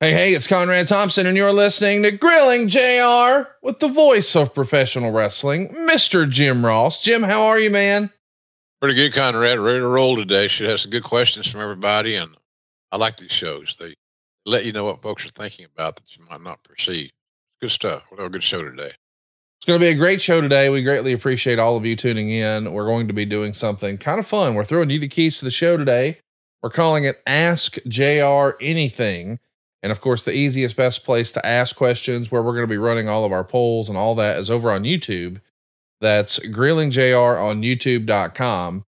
Hey, it's Conrad Thompson, and you're listening to Grilling JR with the voice of professional wrestling, Mr. Jim Ross. Jim, how are you, man? Pretty good, Conrad. Ready to roll today. Should have some good questions from everybody, and I like these shows. They let you know what folks are thinking about that you might not perceive. Good stuff. We'll have a good show today. It's going to be a great show today. We greatly appreciate all of you tuning in. We're going to be doing something kind of fun. We're throwing you the keys to the show today. We're calling it Ask JR Anything. And of course, the easiest, best place to ask questions, where we're going to be running all of our polls and all that, is over on YouTube. That's grillingjr on youtube.com.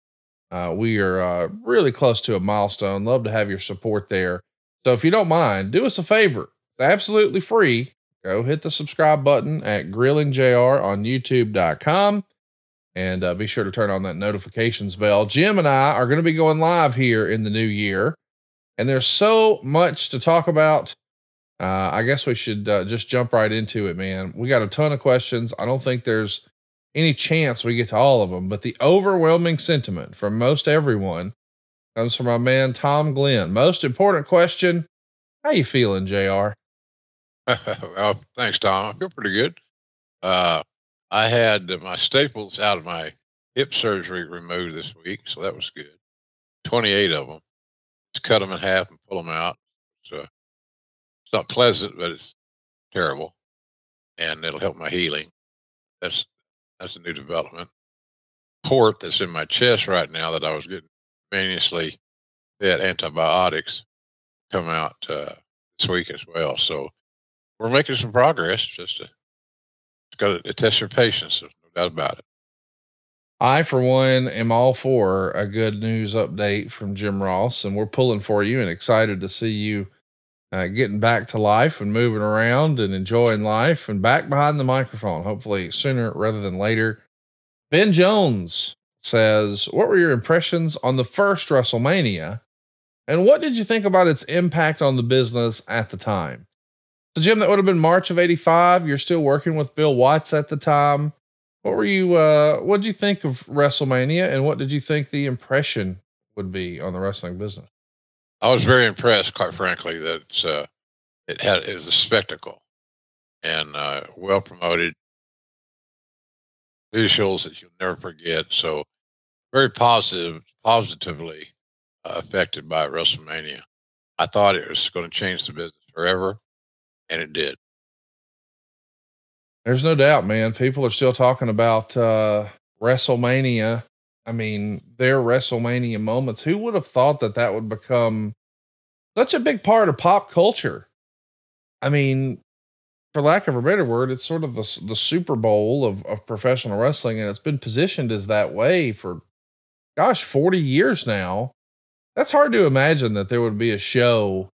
We are really close to a milestone. Love to have your support there. So if you don't mind, do us a favor. It's absolutely free. Go hit the subscribe button at grillingjr on youtube.com. And be sure to turn on that notifications bell. Jim and I are going to be going live here in the new year. And there's so much to talk about. I guess we should just jump right into it, man. We got a ton of questions. I don't think there's any chance we get to all of them, but the overwhelming sentiment from most everyone comes from my man, Tom Glenn. Most important question: how you feeling, JR? Well, thanks, Tom. I feel pretty good. I had my staples out of my hip surgery removed this week, so that was good. 28 of them. Just cut them in half and pull them out. So it's not pleasant, but it's terrible, and it'll help my healing. That's a new development. Port that's in my chest right now that I was getting continuously fed antibiotics come out this week as well. So we're making some progress. Just got to test your patience. No doubt about it. I, for one, am all for a good news update from Jim Ross, and we're pulling for you and excited to see you getting back to life and moving around and enjoying life and back behind the microphone, hopefully sooner rather than later. Ben Jones says, what were your impressions on the first WrestleMania, and what did you think about its impact on the business at the time? So, Jim, that would have been March of '85. You're still working with Bill Watts at the time. What were you, what did you think of WrestleMania, and what did you think the impression would be on the wrestling business? I was very impressed, quite frankly, that, it was a spectacle and, well promoted visuals that you'll never forget. So very positively affected by WrestleMania. I thought it was going to change the business forever, and it did. There's no doubt, man. People are still talking about WrestleMania. I mean, their WrestleMania moments. Who would have thought that that would become such a big part of pop culture? I mean, for lack of a better word, it's sort of the Super Bowl of professional wrestling, and it's been positioned as that way for, gosh, 40 years now. That's hard to imagine that there would be a show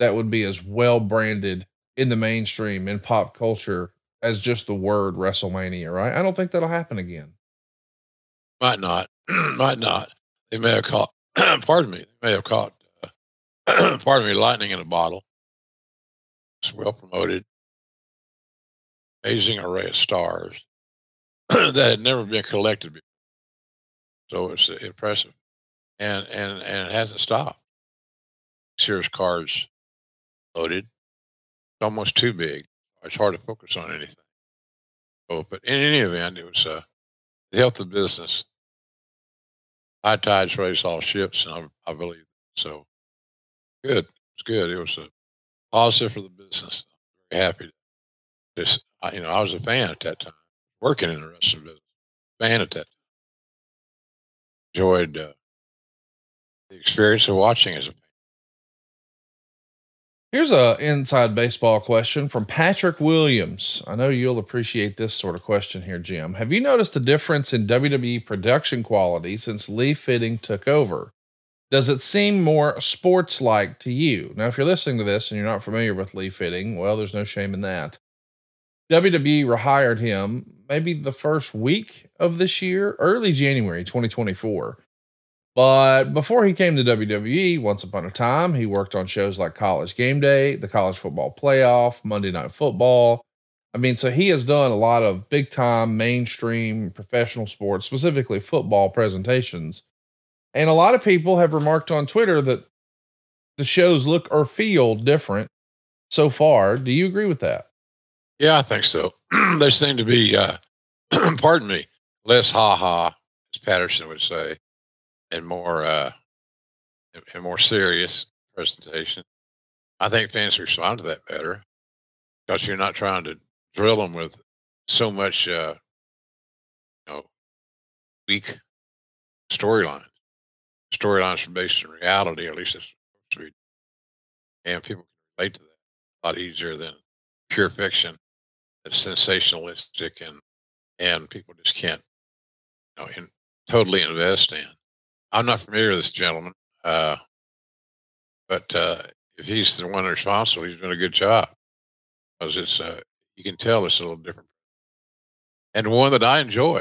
that would be as well branded in the mainstream in pop culture as just the word WrestleMania, right? I don't think that'll happen again. Might not, might not. They may have caught, pardon me, they may have caught, pardon me, lightning in a bottle. It's well promoted. Amazing array of stars that had never been collected before. So it's impressive. And it hasn't stopped. Sears cars loaded. It's almost too big. It's hard to focus on anything. Oh, but in any event, it was the health of business. High tides raise all ships, and I believe so. Good. It's good. It was a positive for the business. I'm very happy. Just, you know, I was a fan at that time, working in the rest of the business. Fan at that time. Enjoyed the experience of watching as a fan. Here's a inside baseball question from Patrick Williams. I know you'll appreciate this sort of question here, Jim. Have you noticed a difference in WWE production quality since Lee Fitting took over? Does it seem more sports-like to you? Now, if you're listening to this and you're not familiar with Lee Fitting, well, there's no shame in that. WWE rehired him maybe the first week of this year, early January 2024. But before he came to WWE, once upon a time, he worked on shows like College Game Day, the College Football Playoff, Monday Night Football. I mean, so he has done a lot of big time, mainstream, professional sports, specifically football presentations. And a lot of people have remarked on Twitter that the shows look or feel different so far. Do you agree with that? Yeah, I think so. There seem to be, pardon me, less ha-ha, as Patterson would say, and more serious presentation. I think fans respond to that better because you're not trying to drill them with so much, you know, weak storylines. Storylines are based on reality, or at least it's supposed to be, and people can relate to that a lot easier than pure fiction. It's sensationalistic, and people just can't, you know, totally invest in. I'm not familiar with this gentleman, but if he's the one responsible, he's done a good job, because it's you can tell it's a little different, and one that I enjoy.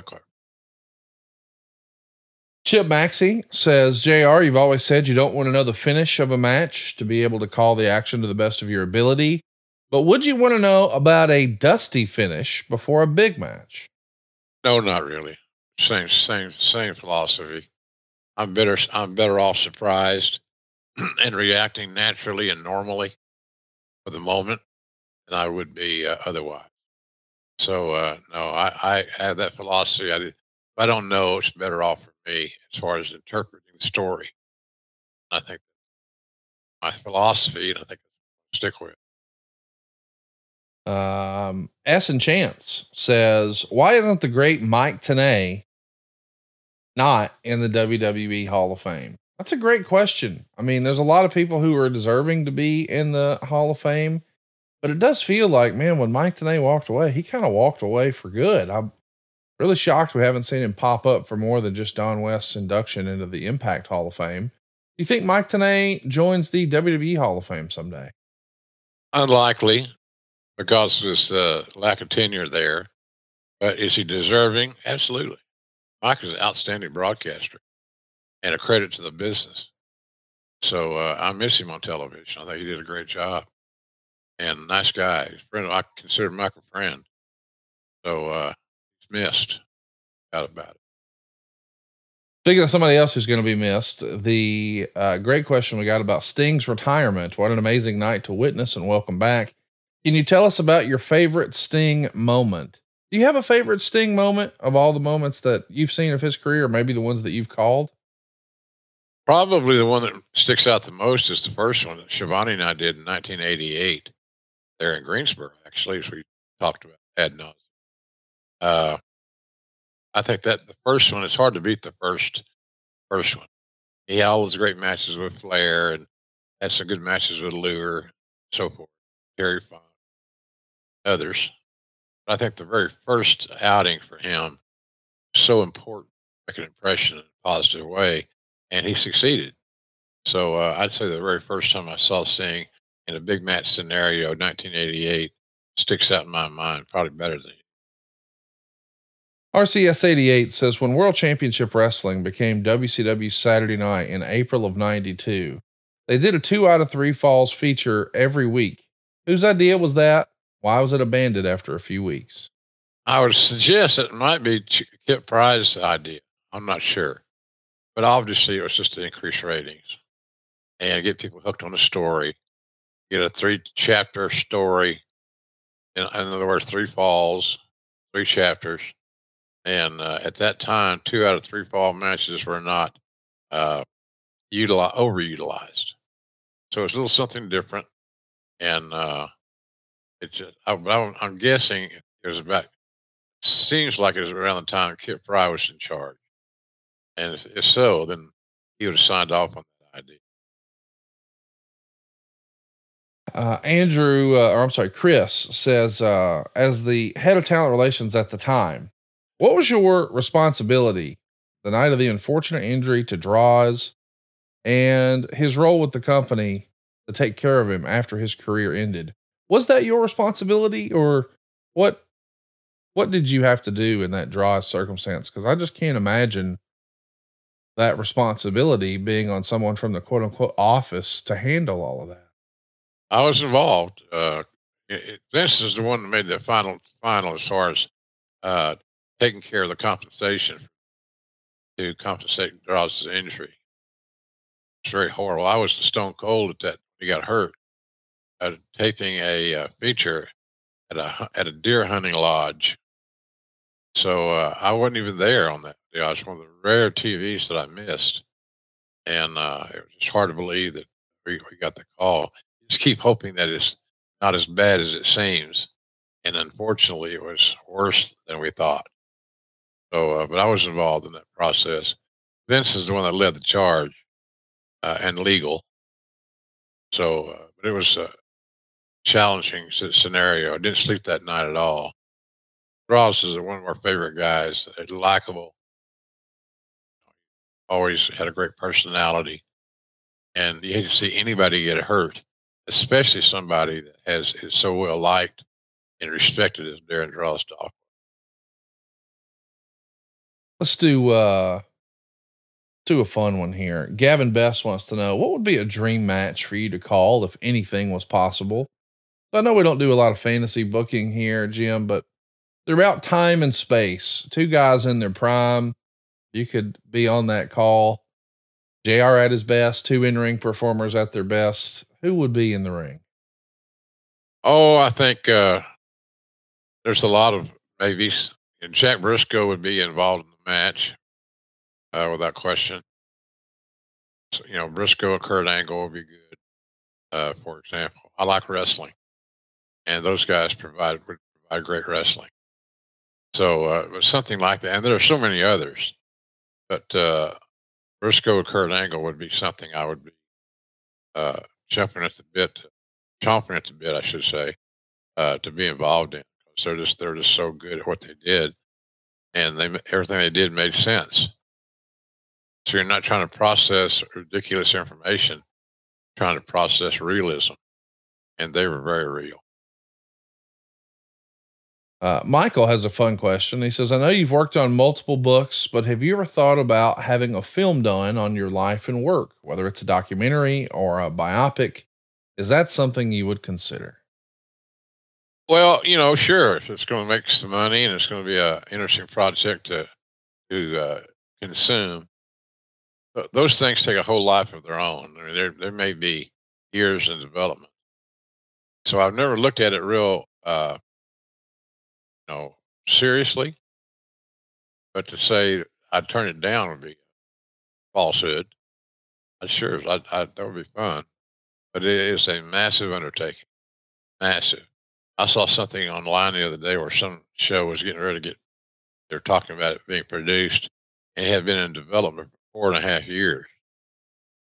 Chip Maxey says, JR, you've always said you don't want to know the finish of a match to be able to call the action to the best of your ability, but would you want to know about a dusty finish before a big match? No, not really. Same philosophy. I'm better off surprised and reacting naturally and normally for the moment than I would be otherwise. So, no, I have that philosophy. If I don't know, it's better off for me as far as interpreting the story. I think my philosophy, and I think I'll stick with it. S and Chance says, why isn't the great Mike Tenay not in the WWE Hall of Fame? That's a great question. I mean, there's a lot of people who are deserving to be in the Hall of Fame, but it does feel like, man, when Mike Tenay walked away, he kind of walked away for good. I'm really shocked we haven't seen him pop up for more than just Don West's induction into the Impact Hall of Fame. Do you think Mike Tenay joins the WWE Hall of Fame someday? Unlikely, because of this lack of tenure there. But is he deserving? Absolutely. Mike is an outstanding broadcaster and a credit to the business. So I miss him on television. I think he did a great job, and nice guy. He's a friend. I consider Mike a friend. So he's missed. Out about it. Speaking of somebody else who's going to be missed, the great question we got about Sting's retirement. What an amazing night to witness and welcome back. Can you tell us about your favorite Sting moment? Do you have a favorite Sting moment of all the moments that you've seen of his career, or maybe the ones that you've called? Probably the one that sticks out the most is the first one that Shivani and I did in 1988 there in Greensboro, actually, as we talked about ad nauseam. I think that the first one, it's hard to beat the first one. He had all those great matches with Flair, and had some good matches with Luger, and so forth. Terry Funk, others. I think the very first outing for him was so important to make an impression in a positive way, and he succeeded. So I'd say the very first time I saw Sting in a big match scenario, 1988, sticks out in my mind, probably better than you. RCS88 says, when World Championship Wrestling became WCW Saturday Night in April of 92, they did a 2 out of 3 falls feature every week. Whose idea was that? Why was it abandoned after a few weeks? I would suggest it might be Kip Pride's idea. I'm not sure, but obviously it was just to increase ratings and get people hooked on the story. Get a 3-chapter story. In other words, 3 falls, 3 chapters. And at that time, 2 out of 3 fall matches were not overutilized. So it's a little something different. And it's just, I'm guessing it was about, seems like it was around the time Kip Fry was in charge. And if so, then he would have signed off on that idea. Chris says, as the head of talent relations at the time, what was your responsibility the night of the unfortunate injury to Droz and his role with the company to take care of him after his career ended? Was that your responsibility, or what did you have to do in that Droz circumstance? 'Cause I just can't imagine that responsibility being on someone from the quote unquote office to handle all of that. I was involved. This is the one that made the final as far as, taking care of the compensation to compensate Droz's injury. It's very horrible. I was the Stone Cold at that. He got hurt. taping a feature at a deer hunting lodge. So I wasn't even there on that day. It was one of the rare TVs that I missed. And it was just hard to believe that we got the call. Just keep hoping that it's not as bad as it seems. And unfortunately, it was worse than we thought. So, but I was involved in that process. Vince is the one that led the charge and legal. So, but it was a challenging scenario. I didn't sleep that night at all. Droz is one of our favorite guys, likable, always had a great personality. And you hate to see anybody get hurt, especially somebody that is so well liked and respected as Darren Droz. Let's do a fun one here. Gavin Best wants to know, what would be a dream match for you to call if anything was possible? I know we don't do a lot of fantasy booking here, Jim, but throughout time and space, two guys in their prime, you could be on that call. JR at his best, two in-ring performers at their best. Who would be in the ring? Oh, I think there's a lot of maybes. And Jack Briscoe would be involved in the match without question. So, you know, Briscoe and Kurt Angle would be good, for example. I like wrestling, and those guys would provide great wrestling. So it was something like that. And there are so many others, but Briscoe and Kurt Angle would be something I would be chomping at the bit, I should say, to be involved in. Because they're just so good at what they did, and everything they did made sense. So you're not trying to process ridiculous information, trying to process realism, and they were very real. Michael has a fun question. He says, I know you've worked on multiple books, but have you ever thought about having a film done on your life and work, whether it's a documentary or a biopic? Is that something you would consider? Well, you know, sure. If it's going to make some money and it's going to be an interesting project to consume, but those things take a whole life of their own. I mean, there may be years in development. So I've never looked at it real, no, seriously, but to say I'd turn it down would be falsehood. That would be fun, but it is a massive undertaking. Massive. I saw something online the other day where some show was getting ready to they're talking about it being produced, and it had been in development for 4.5 years.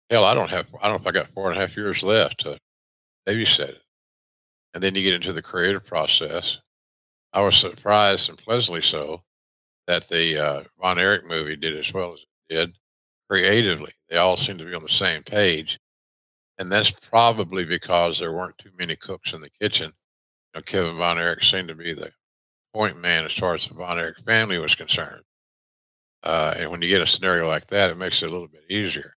Hell, I don't know if I got 4.5 years left to babysit it. And then you get into the creative process. I was surprised, and pleasantly so, that the Von Erich movie did as well as it did creatively. They all seemed to be on the same page. And that's probably because there weren't too many cooks in the kitchen. You know, Kevin Von Erich seemed to be the point man as far as the Von Erich family was concerned. And when you get a scenario like that, it makes it a little bit easier.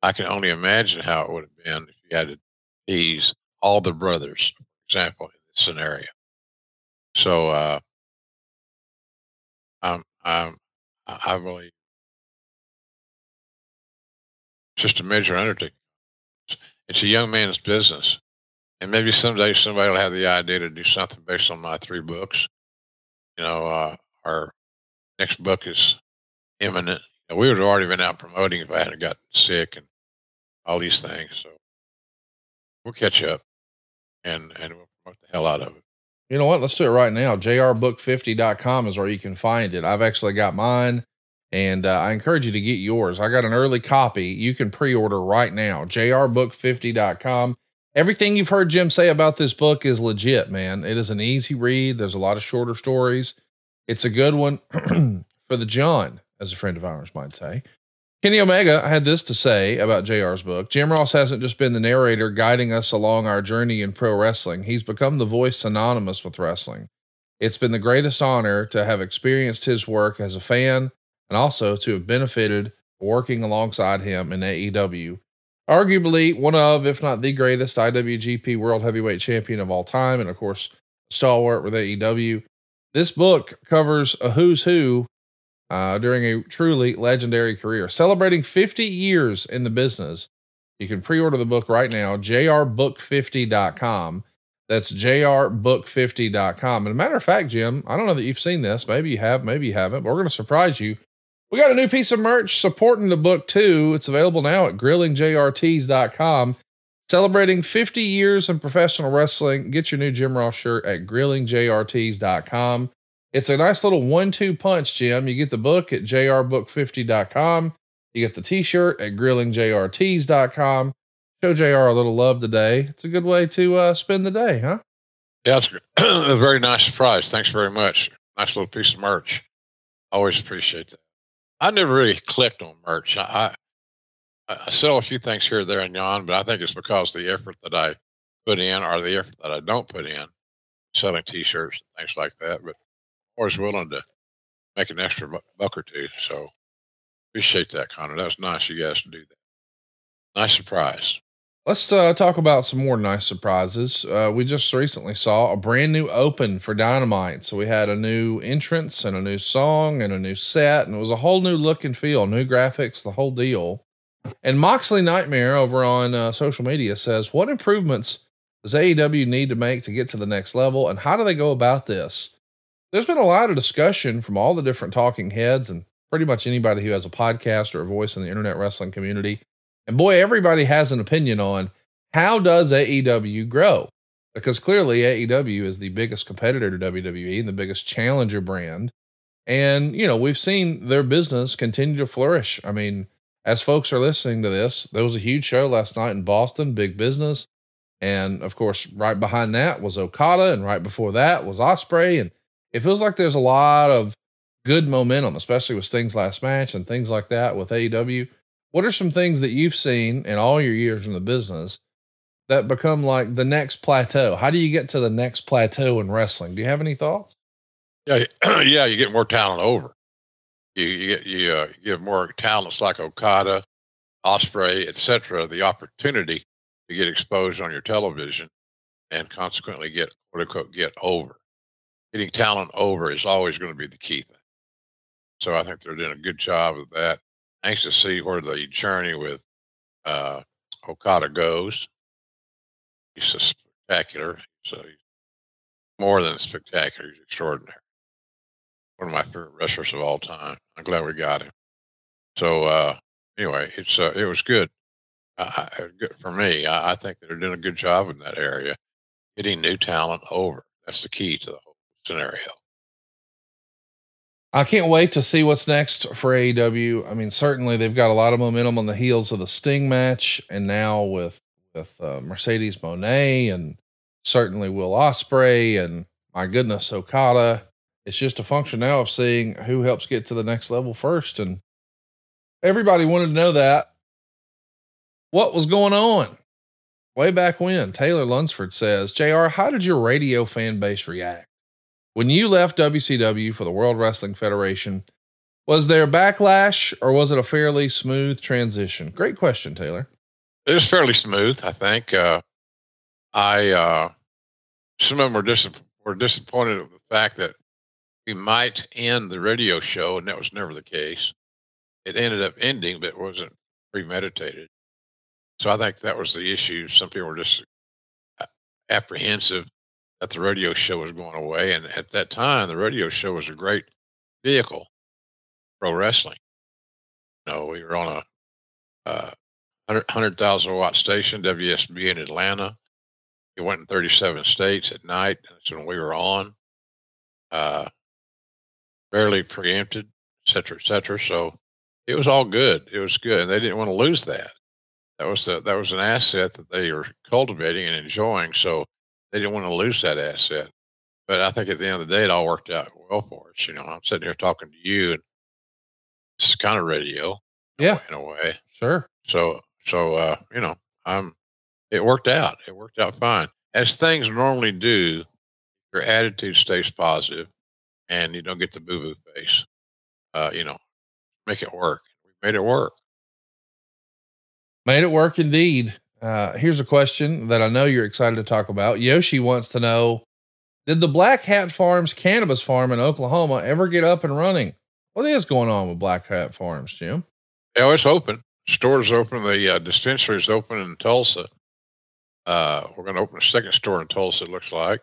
I can only imagine how it would have been if you had to tease all the brothers, for example, in this scenario. So, I believe it's just a major undertaking. It's a young man's business. And maybe someday somebody will have the idea to do something based on my 3 books. You know, our next book is imminent. You know, we would have already been out promoting if I hadn't gotten sick and all these things. So we'll catch up and we'll promote the hell out of it. You know what? Let's do it right now. jrbook50.com is where you can find it. I've actually got mine, and I encourage you to get yours. I got an early copy. You can pre-order right now. jrbook50.com. Everything you've heard Jim say about this book is legit, man. It is an easy read. There's a lot of shorter stories. It's a good one for the John, as a friend of ours might say. Kenny Omega had this to say about JR's book. Jim Ross hasn't just been the narrator guiding us along our journey in pro wrestling. He's become the voice synonymous with wrestling. It's been the greatest honor to have experienced his work as a fan and also to have benefited working alongside him in AEW. Arguably one of, if not the greatest, IWGP World Heavyweight Champion of all time. And of course, stalwart with AEW. This book covers a who's who during a truly legendary career, celebrating 50 years in the business. You can pre-order the book right now, jrbook50.com. That's jrbook50.com. And a matter of fact, Jim, I don't know that you've seen this. Maybe you have, maybe you haven't, but we're going to surprise you. We got a new piece of merch supporting the book too. It's available now at grillingjrts.com. Celebrating 50 years in professional wrestling. Get your new Jim Ross shirt at grillingjrts.com. It's a nice little 1-2 punch, Jim. You get the book at jrbook50.com. You get the t-shirt at grillingjrts.com. Show JR a little love today. It's a good way to spend the day, huh? Yeah, that's a very nice surprise. Thanks very much. Nice little piece of merch. Always appreciate that. I never really clicked on merch. I sell a few things here, there, and yon, but I think it's because the effort that I put in or the effort that I don't put in, selling t-shirts and things like that. But I'm always willing to make an extra buck or two. So appreciate that, Connor. That was nice you guys to do that. Nice surprise. Let's talk about some more nice surprises. We just recently saw a brand new open for Dynamite. So we had a new entrance and a new song and a new set, and it was a whole new look and feel, new graphics, the whole deal. And Moxley Nightmare over on social media says, what improvements does AEW need to make to get to the next level? And how do they go about this? There's been a lot of discussion from all the different talking heads and pretty much anybody who has a podcast or a voice in the internet wrestling community. And boy, everybody has an opinion on how does AEW grow? Because clearly AEW is the biggest competitor to WWE and the biggest challenger brand. And, you know, we've seen their business continue to flourish. I mean, as folks are listening to this, there was a huge show last night in Boston, big business. And of course, right behind that was Okada. And right before that was Ospreay. And it feels like there's a lot of good momentum, especially with Sting's last match and things like that with AEW. What are some things that you've seen in all your years in the business that become like the next plateau? How do you get to the next plateau in wrestling? Do you have any thoughts? Yeah. Yeah. You get more talent over. You give more talents like Okada, Ospreay, etc., the opportunity to get exposed on your television and consequently get, quote unquote, get over. Getting talent over is always going to be the key thing. So I think they're doing a good job of that. Anxious to see where the journey with Okada goes. He's so spectacular. So he's more than spectacular. He's extraordinary. One of my favorite wrestlers of all time. I'm glad we got him. So, anyway, it was good. Good for me. I think they're doing a good job in that area, getting new talent over. That's the key to the whole scenario. I can't wait to see what's next for AEW. I mean, certainly they've got a lot of momentum on the heels of the Sting match. And now with Mercedes Moné and certainly Will Ospreay and my goodness, Okada. It's just a function now of seeing who helps get to the next level first. And everybody wanted to know that. What was going on way back when? Taylor Lunsford says, JR, how did your radio fan base react when you left WCW for the World Wrestling Federation? Was there backlash or was it a fairly smooth transition? Great question, Taylor. It was fairly smooth. I think, some of them were disappointed with the fact that we might end the radio show, and that was never the case. It ended up ending, but it wasn't premeditated. So I think that was the issue. Some people were just apprehensive that the radio show was going away. And at that time, the radio show was a great vehicle for pro wrestling. You know, we were on a 100,000-watt station, WSB in Atlanta. It went in 37 states at night. That's when we were on. Rarely preempted, et cetera, et cetera. So it was all good. It was good. And they didn't want to lose that. That was an asset that they were cultivating and enjoying. So they didn't want to lose that asset. But I think at the end of the day, it all worked out well for us. You know, I'm sitting here talking to you, and this is kind of radio. Yeah. In a way. Sure. So, you know, it worked out. It worked out fine. As things normally do, your attitude stays positive. And you don't get the boo-boo face, you know, make it work. We made it work. Made it work indeed. Here's a question that I know you're excited to talk about. Yoshi wants to know, did the Black Hat Farms cannabis farm in Oklahoma ever get up and running? What is going on with Black Hat Farms, Jim? Yeah, it's open. stores open. The dispensary is open in Tulsa. We're going to open a second store in Tulsa, it looks like.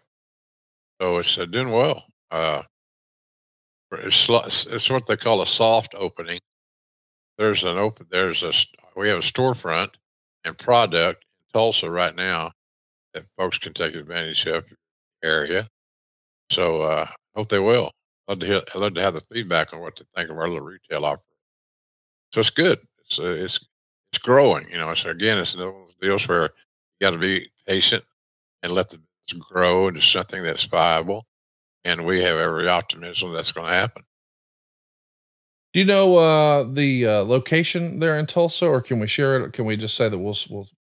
So it's doing well. It's what they call a soft opening. We have a storefront and product in Tulsa right now that folks can take advantage of area. So hope they will. I'd love to have the feedback on what to think of our little retail operation. So it's good. It's growing. You know, it's another one of those deals where you got to be patient and let the business grow into something that's viable. And we have every optimism that's going to happen. Do you know the location there in Tulsa, or can we share it? Or can we just say that we'll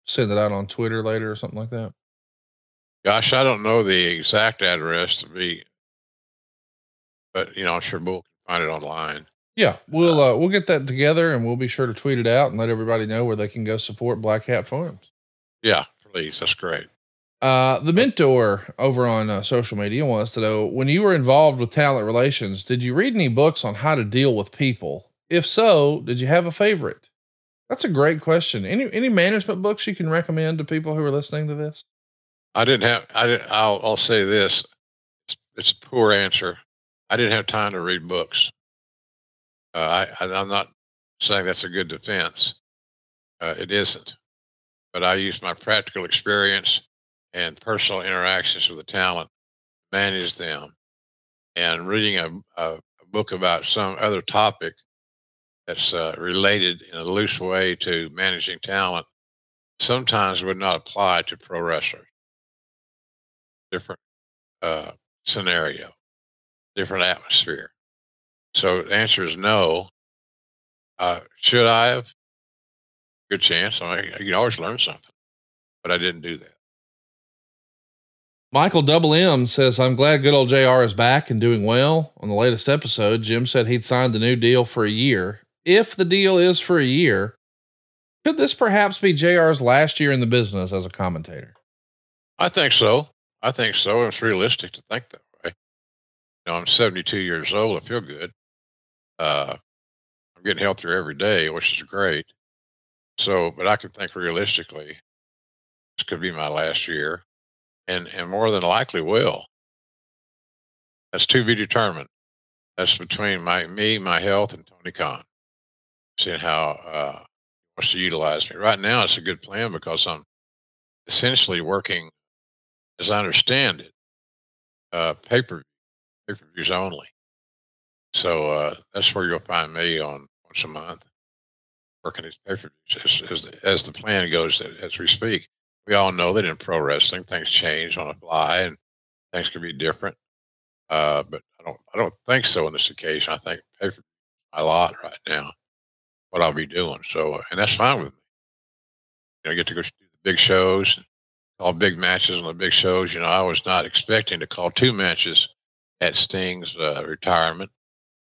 send it out on Twitter later or something like that? Gosh, I don't know the exact address but I'm sure Bull can find it online. Yeah, we'll get that together and we'll be sure to tweet it out and let everybody know where they can go support Black Hat Farms. Yeah, please. That's great. The mentor over on social media wants to know, when you were involved with talent relations, did you read any books on how to deal with people? If so, did you have a favorite? That's a great question. Any management books you can recommend to people who are listening to this? I'll say this. It's a poor answer. I didn't have time to read books. I'm not saying that's a good defense. It isn't, but I used my practical experience and personal interactions with the talent, manage them, and reading a book about some other topic that's related in a loose way to managing talent sometimes would not apply to pro wrestlers. Different scenario, different atmosphere. So the answer is no. Should I have? Good chance. You can always learn something, but I didn't do that. Michael Double M says, I'm glad good old JR is back and doing well. On the latest episode, Jim said he'd signed the new deal for a year. If the deal is for a year, could this perhaps be JR's last year in the business as a commentator? I think so. It's realistic to think that way. You know, I'm 72 years old. I feel good. I'm getting healthier every day, which is great. So, but I can think realistically, this could be my last year. And more than likely will. That's to be determined. That's between my health, and Tony Khan. Seeing how he wants to utilize me. Right now, it's a good plan because I'm essentially working, as I understand it, pay-per-views only. So that's where you'll find me on once a month, working these pay-per-views as the plan goes as we speak. We all know that in pro wrestling, things change on the fly and things can be different. But I don't think so on this occasion. I think pay for a lot right now, what I'll be doing. So, and that's fine with me. You know, I get to go do the big shows, call big matches on the big shows. You know, I was not expecting to call two matches at Sting's retirement.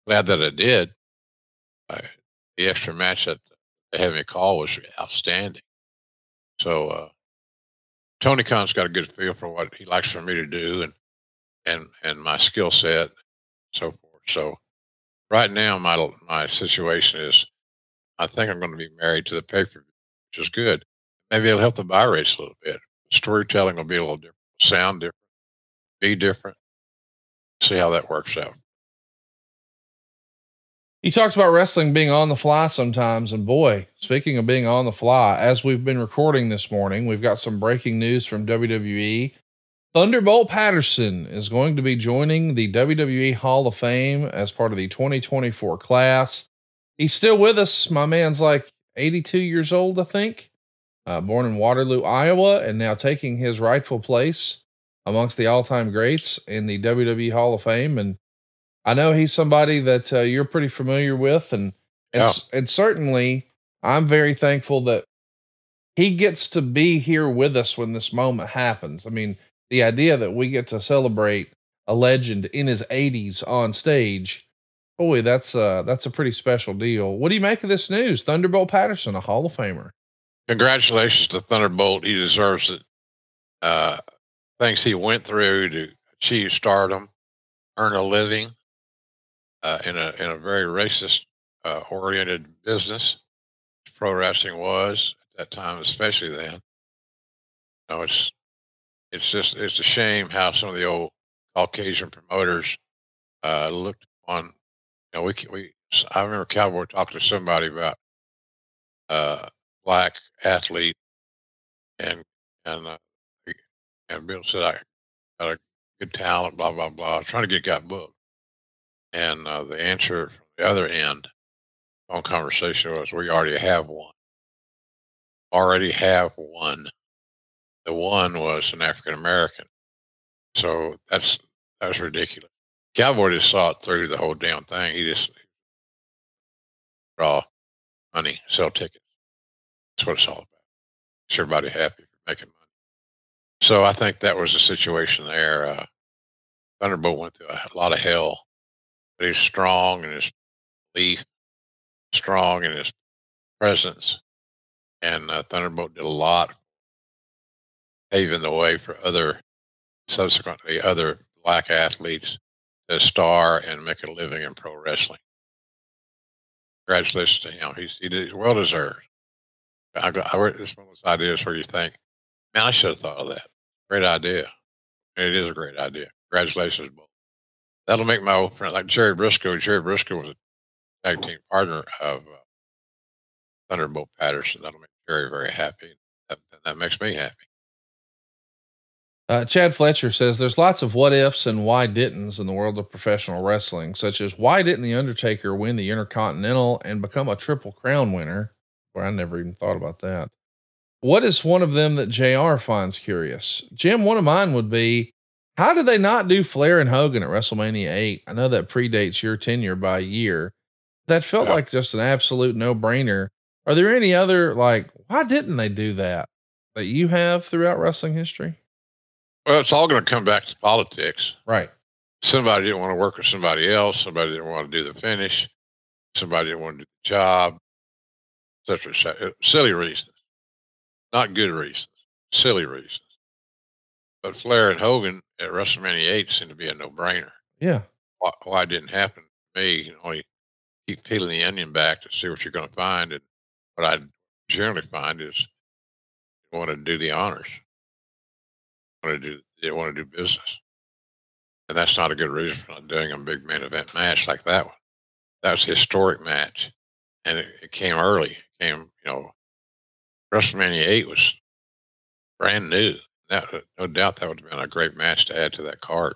Glad that I did. The extra match that they had me call was outstanding. So, Tony Khan's got a good feel for what he likes for me to do and my skill set, so forth. So right now my situation is, I think I'm going to be married to the pay-per-view, which is good. Maybe it'll help the buy rates a little bit. Storytelling will be a little different, sound different, be different. See how that works out. He talks about wrestling being on the fly sometimes. And boy, speaking of being on the fly, as we've been recording this morning, we've got some breaking news from WWE. Thunderbolt Patterson is going to be joining the WWE Hall of Fame as part of the 2024 class. He's still with us. My man's like 82 years old, I think, born in Waterloo, Iowa, and now taking his rightful place amongst the all-time greats in the WWE Hall of Fame. And I know he's somebody that you're pretty familiar with, and certainly I'm very thankful that he gets to be here with us when this moment happens. I mean, the idea that we get to celebrate a legend in his 80s on stage, boy, that's a pretty special deal. What do you make of this news? Thunderbolt Patterson, a Hall of Famer. Congratulations to Thunderbolt. He deserves it. Things he went through to achieve stardom, earn a living, in a very racist oriented business, pro wrestling was at that time, especially then. You know, it's just a shame how some of the old Caucasian promoters looked on. You know, I remember Cowboy talked to somebody about black athlete, and Bill said, I got a good talent, blah blah blah, trying to get got booked. And the answer from the other end on conversation was, we already have one. Already have one. The one was an African American. So that's ridiculous. Cowboy just saw it through the whole damn thing. He just draw money, sell tickets. That's what it's all about. Makes everybody happy for making money. So I think that was the situation there. Thunderbolt went through a lot of hell, but he's strong in his belief, strong in his presence, and Thunderbolt did a lot, paving the way for other, subsequently other black athletes to star and make a living in pro wrestling. Congratulations to him. He's well deserved. It's one of those ideas where you think, man, I should have thought of that. Great idea. And it is a great idea. Congratulations, both. That'll make my old friend, like Jerry Briscoe. Jerry Briscoe was a tag team partner of Thunderbolt Patterson. That'll make Jerry very happy. That makes me happy. Chad Fletcher says, there's lots of what ifs and why didn'ts in the world of professional wrestling, such as why didn't The Undertaker win the Intercontinental and become a Triple Crown winner? Where I never even thought about that. What is one of them that JR finds curious? Jim, one of mine would be, how did they not do Flair and Hogan at WrestleMania 8? I know that predates your tenure by a year. That felt like just an absolute no brainer. Are there any other, like, why didn't they do that, that you have throughout wrestling history? Well, it's all going to come back to politics, right? Somebody didn't want to work with somebody else. Somebody didn't want to do the finish. Somebody didn't want to do the job, et cetera. Silly reasons, not good reasons, silly reasons. But Flair and Hogan at WrestleMania 8 seemed to be a no brainer. Yeah. Why it didn't happen to me, you know, you keep peeling the onion back to see what you're going to find. And what I generally find is they want to do the honors. They want to do business. And that's not a good reason for not doing a big main event match like that one. That's a historic match. And it came early. It came, you know, WrestleMania 8 was brand new. That, no doubt that would have been a great match to add to that card.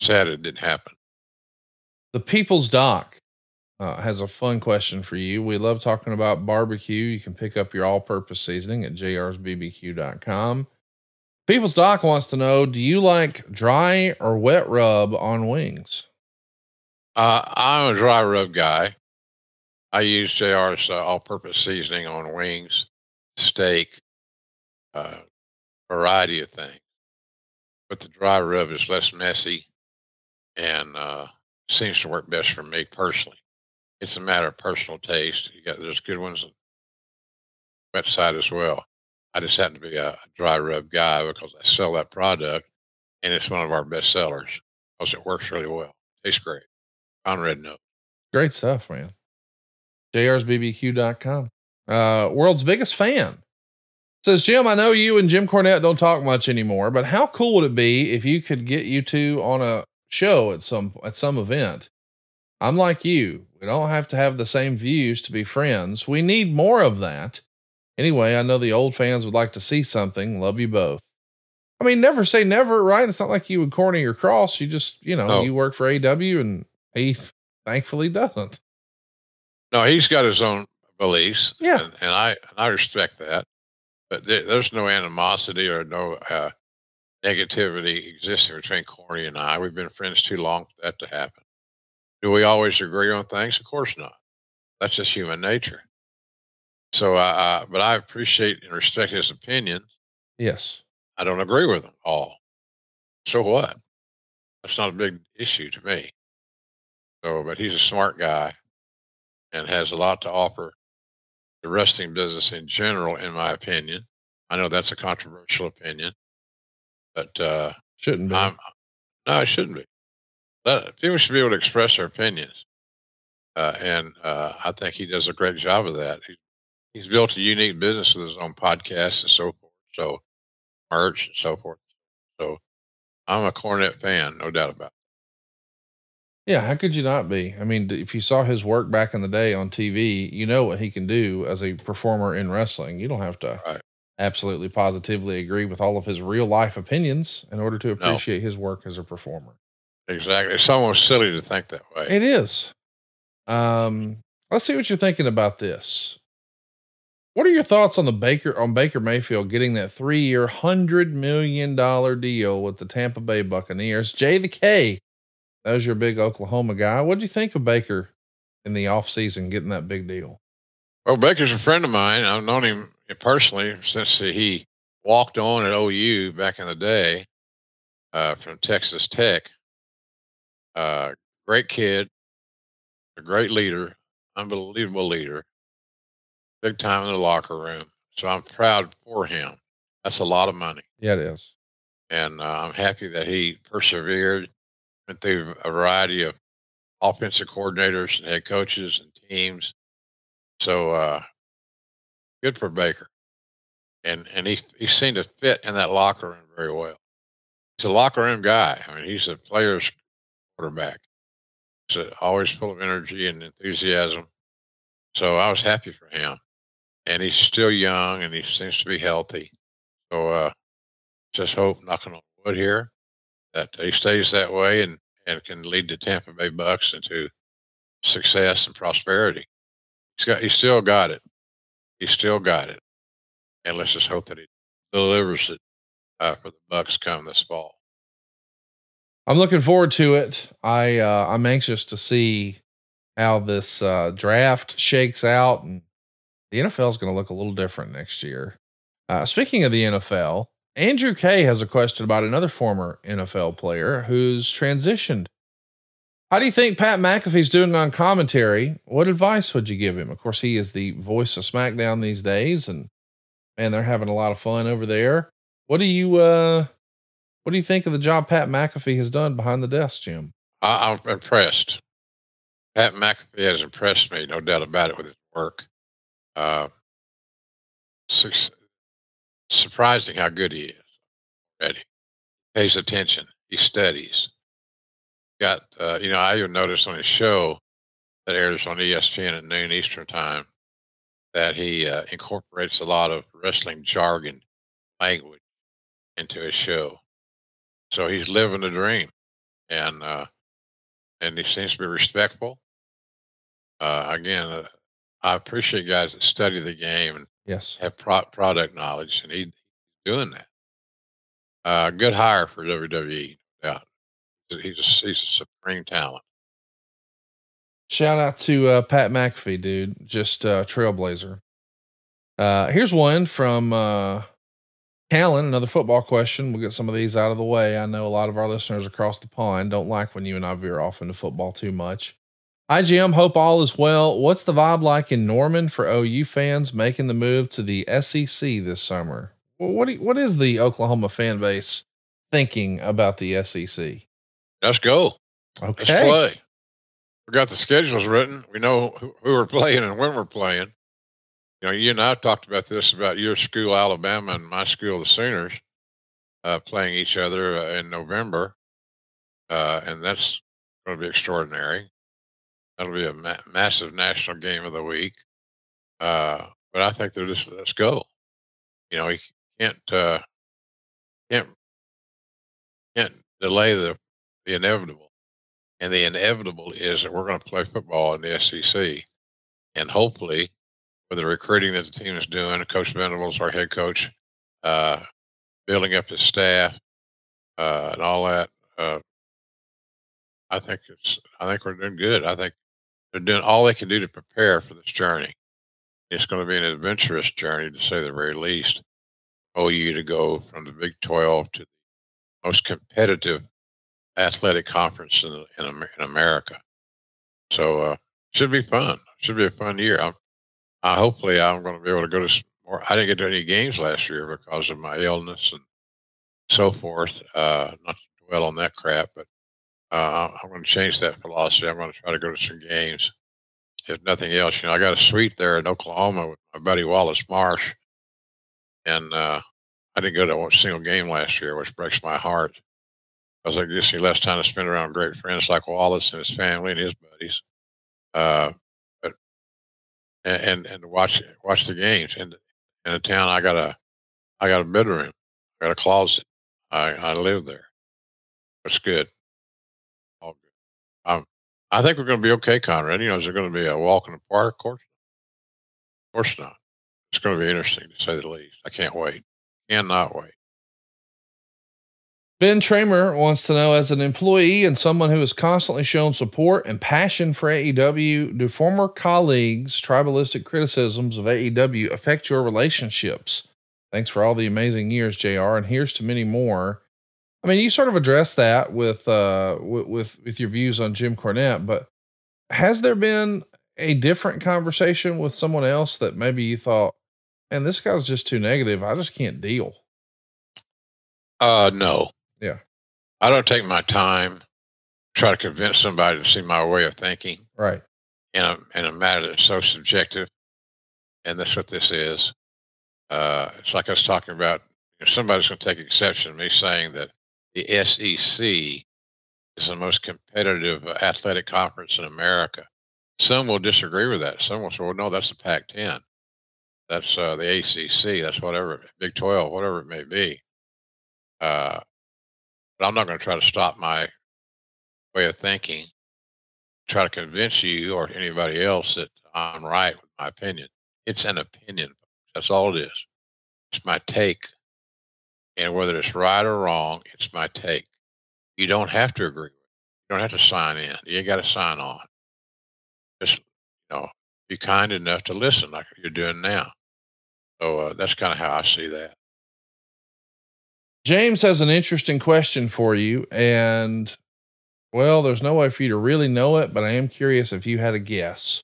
Sad it didn't happen. The People's Doc has a fun question for you. We love talking about barbecue. You can pick up your all-purpose seasoning at jrsbbq.com. People's Doc wants to know, do you like dry or wet rub on wings? I'm a dry rub guy. I use JR's all-purpose seasoning on wings, steak, variety of things, but the dry rub is less messy and seems to work best for me personally. It's a matter of personal taste. There's good ones on the wet side as well. I just happen to be a dry rub guy because I sell that product and it's one of our best sellers because it works really well. Tastes great. Conrad knows. Great stuff, man. jrsbbq.com. World's biggest fan says, Jim, I know you and Jim Cornette don't talk much anymore, but how cool would it be if you could get you two on a show at some event? I'm like you. We don't have to have the same views to be friends. We need more of that. Anyway, I know the old fans would like to see something. Love you both. I mean, never say never, right? It's not like you would corner your cross. You just, you know, you work for AEW and he thankfully doesn't. No, he's got his own beliefs. Yeah. And I respect that. But there's no animosity or no negativity existing between Corny and I. We've been friends too long for that to happen. Do we always agree on things? Of course not. That's just human nature. So, but I appreciate and respect his opinion. Yes. I don't agree with them all. So what? That's not a big issue to me. So, but he's a smart guy and has a lot to offer the wrestling business in general, in my opinion. I know that's a controversial opinion, but shouldn't be. No, it shouldn't be. People should be able to express their opinions. And I think he does a great job of that. He's built a unique business with his own podcast and so forth, so merch and so forth. So I'm a Cornette fan, no doubt about it. Yeah, how could you not be? I mean, if you saw his work back in the day on TV, you know what he can do as a performer in wrestling. You don't have to absolutely positively agree with all of his real life opinions in order to appreciate his work as a performer. Exactly. It's almost silly to think that way. It is. Let's see what you're thinking about this. What are your thoughts on Baker Mayfield getting that 3-year, $100 million deal with the Tampa Bay Buccaneers? Jay the K, that was your big Oklahoma guy. What'd you think of Baker in the off season, getting that big deal? Well, Baker's a friend of mine. I've known him personally since he walked on at OU back in the day, from Texas Tech. Great kid, a great leader, unbelievable leader. Big time in the locker room. So I'm proud for him. That's a lot of money. Yeah, it is. And I'm happy that he persevered, went through a variety of offensive coordinators and head coaches and teams. So good for Baker. And he seemed to fit in that locker room very well. He's a locker room guy. I mean, he's a player's quarterback. He's always full of energy and enthusiasm. So I was happy for him. And he's still young and he seems to be healthy. So, just hope, knocking on wood here, that he stays that way and can lead the Tampa Bay Bucks into success and prosperity. He's still got it. He's still got it. And let's just hope that he delivers it, for the Bucks come this fall. I'm looking forward to it. I'm anxious to see how this draft shakes out, and the NFL is going to look a little different next year. Speaking of the NFL, Andrew K has a question about another former NFL player who's transitioned. How do you think Pat McAfee's doing on commentary? What advice would you give him? Of course, he is the voice of SmackDown these days, and man, they're having a lot of fun over there. What do you think of the job Pat McAfee has done behind the desk, Jim? I'm impressed. Pat McAfee has impressed me, no doubt about it, with his work. Surprising how good he is already. He pays attention. He studies. I even noticed on his show that airs on ESPN at noon Eastern time that he incorporates a lot of wrestling jargon language into his show. So he's living the dream, and he seems to be respectful. Again, I appreciate guys that study the game and have product knowledge, and he's doing that. Good hire for WWE. Yeah. He's a supreme talent. Shout out to Pat McAfee, dude. Just a trailblazer. Here's one from Callan, another football question. We'll get some of these out of the way. I know a lot of our listeners across the pond don't like when you and I veer off into football too much. Hi, Jim. Hope all is well. What's the vibe like in Norman for OU fans making the move to the SEC this summer? Well, what is the Oklahoma fan base thinking about the SEC? Let's go. Okay. Let's play. We got the schedules written. We know who we're playing and when we're playing. You know, you and I talked about this, about your school, Alabama, and my school, the Sooners, playing each other in November. And that's going to be extraordinary. That'll be a massive national game of the week. But I think they're just, let's go. You know, you can't delay the inevitable. And the inevitable is that we're going to play football in the SEC. And hopefully, with the recruiting that the team is doing, Coach Venables, our head coach, building up his staff, and all that. I think we're doing good. I think they're doing all they can do to prepare for this journey. It's going to be an adventurous journey, to say the very least. OU to go from the Big 12 to the most competitive athletic conference in America. So, should be fun. Should be a fun year. Hopefully I'm going to be able to go to some more. I didn't get to any games last year because of my illness and so forth. Not to dwell on that crap, but I'm going to change that philosophy. I'm going to try to go to some games if nothing else. You know, I got a suite there in Oklahoma with my buddy Wallace Marsh, and I didn't go to a single game last year, which breaks my heart. I was like, just see less time to spend around great friends like Wallace and his family and his buddies, but watch the games. And in a town, I got a bedroom, I got a closet. I live there. It's good. All good. I think we're going to be okay, Conrad. You know, is there going to be a walk in the park? Of course not. It's going to be interesting, to say the least. I can't wait. Cannot wait. Ben Tramer wants to know, as an employee and someone who has constantly shown support and passion for AEW, do former colleagues' tribalistic criticisms of AEW affect your relationships? Thanks for all the amazing years, JR, and here's to many more. I mean, you sort of addressed that with your views on Jim Cornette, but has there been a different conversation with someone else that maybe you thought, man, this guy's just too negative, I just can't deal? No. Yeah. I don't take my time to try to convince somebody to see my way of thinking. Right. In a matter that's so subjective. And that's what this is. It's like I was talking about, if somebody's going to take exception to me saying that the SEC is the most competitive athletic conference in America. Some will disagree with that. Some will say, well, no, that's the Pac-10. That's the ACC. That's whatever, Big 12, whatever it may be. But I'm not going to try to stop my way of thinking, try to convince you or anybody else that I'm right with my opinion. It's an opinion. That's all it is. It's my take. And whether it's right or wrong, it's my take. You don't have to agree with it. You don't have to sign in. You ain't got to sign on. Just, you know, be kind enough to listen like you're doing now. So that's kind of how I see that. James has an interesting question for you, and well, there's no way for you to really know it, but I am curious if you had a guess.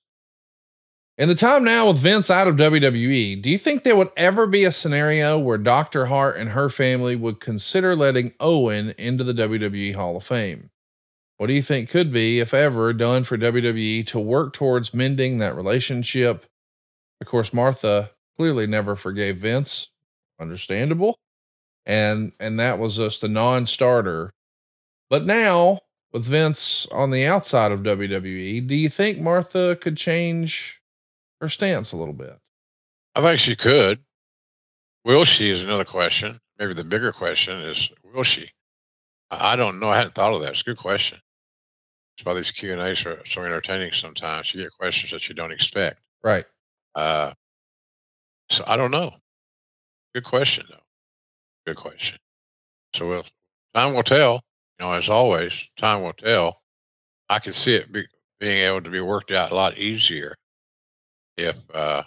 In the time now with Vince out of WWE, do you think there would ever be a scenario where Dr. Hart and her family would consider letting Owen into the WWE Hall of Fame? What do you think could be, if ever, done for WWE to work towards mending that relationship? Of course, Martha clearly never forgave Vince. Understandable. And that was just a non-starter. But now with Vince on the outside of WWE, do you think Martha could change her stance a little bit? I think she could. Will she is another question. Maybe the bigger question is, will she? I don't know. I hadn't thought of that. It's a good question. That's why these Q&As are so entertaining. Sometimes you get questions that you don't expect. Right. So I don't know. Good question though. Good question. So time will tell, you know, as always, time will tell. I can see it being able to be worked out a lot easier if, now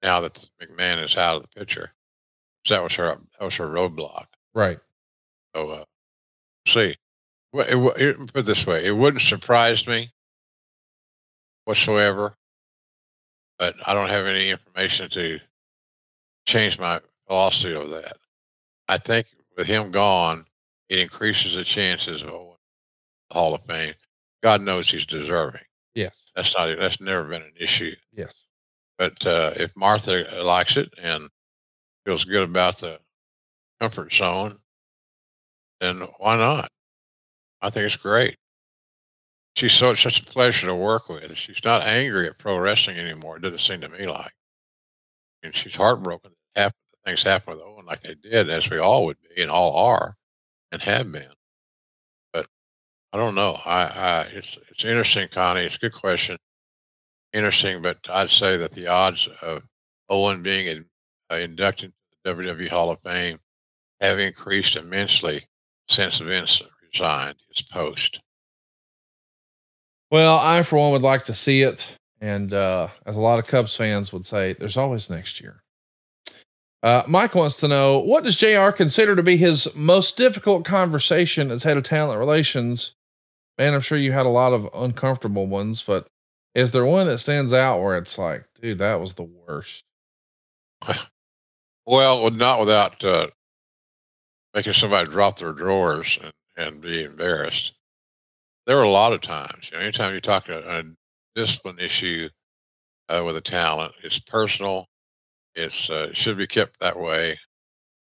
that McMahon is out of the picture, so that was her roadblock. Right. So, see, put it this way, it wouldn't surprise me whatsoever, but I don't have any information to change my philosophy of that. I think with him gone, it increases the chances of Owen the Hall of Fame. God knows he's deserving. Yes. That's never been an issue. Yes. But, if Martha likes it and feels good about the comfort zone, then why not? I think it's great. It's such a pleasure to work with. She's not angry at pro wrestling anymore. It doesn't seem to me like, and she's heartbroken. Things happen with Owen like they did, as we all would be and all are and have been. But I don't know. It's interesting, Connie. It's a good question. Interesting, but I'd say that the odds of Owen being inducted to the WWE Hall of Fame have increased immensely since Vince resigned his post. Well, I, for one, would like to see it. And as a lot of Cubs fans would say, there's always next year. Mike wants to know, what does JR consider to be his most difficult conversation as head of talent relations? Man, I'm sure you had a lot of uncomfortable ones, but is there one that stands out where it's like, dude, that was the worst? Well, not without, making somebody drop their drawers and be embarrassed. There were a lot of times, you know, anytime you talk to a discipline issue with a talent. It's personal. It's should be kept that way.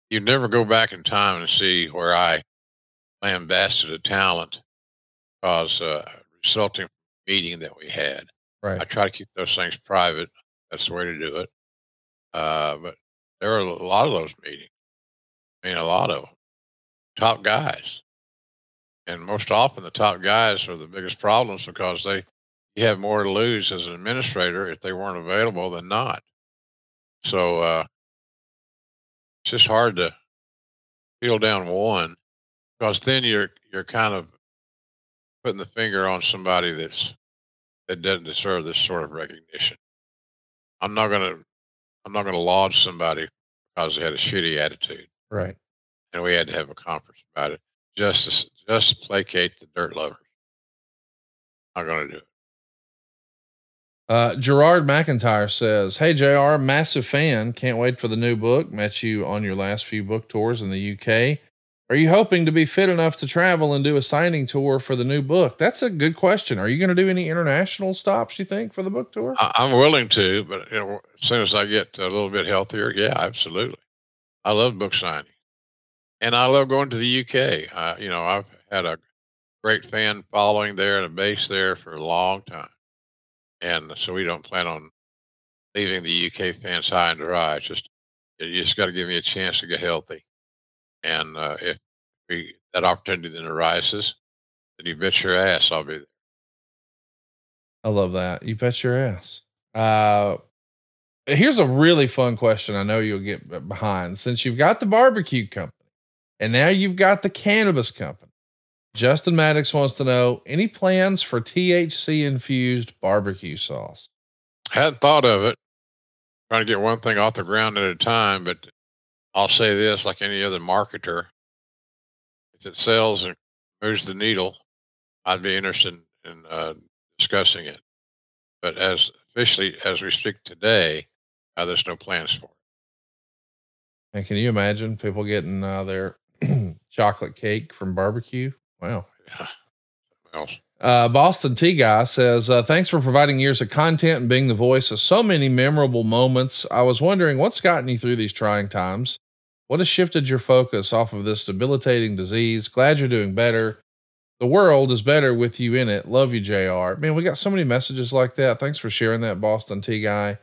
You never go back in time and see where I lambasted a talent because resulting from a meeting that we had. Right. I try to keep those things private. That's the way to do it. But there are a lot of those meetings. I mean, a lot of them. Top guys. And most often the top guys are the biggest problems because you have more to lose as an administrator if they weren't available than not. So it's just hard to peel down one because then you're kind of putting the finger on somebody that doesn't deserve this sort of recognition. I'm not gonna laud somebody because they had a shitty attitude. Right. And we had to have a conference about it just to placate the dirt lovers. Not gonna do it. Gerard McIntyre says, "Hey JR, massive fan. Can't wait for the new book. Met you on your last few book tours in the UK. Are you hoping to be fit enough to travel and do a signing tour for the new book?" That's a good question. Are you going to do any international stops, you think, for the book tour? I'm willing to, but as soon as I get a little bit healthier, yeah, absolutely. I love book signing, and I love going to the UK. I've had a great fan following there and a base there for a long time. And so we don't plan on leaving the UK fans high and dry. It's just, you just got to give me a chance to get healthy. And if that opportunity then arises, then you bet your ass I'll be there. I love that. You bet your ass. Here's a really fun question. I know you'll get behind. Since you've got the barbecue company and now you've got the cannabis company, Justin Maddox wants to know, any plans for THC infused barbecue sauce? Hadn't thought of it. Trying to get one thing off the ground at a time, but I'll say this, like any other marketer, if it sells and moves the needle, I'd be interested in discussing it. But officially as we speak today, there's no plans for it. And can you imagine people getting their chocolate cake from barbecue? Wow. Yeah. Boston Tea Guy says, thanks for providing years of content and being the voice of so many memorable moments. I was wondering what's gotten you through these trying times. What has shifted your focus off of this debilitating disease? Glad you're doing better. The world is better with you in it. Love you, JR. Man, we got so many messages like that. Thanks for sharing that, Boston Tea Guy.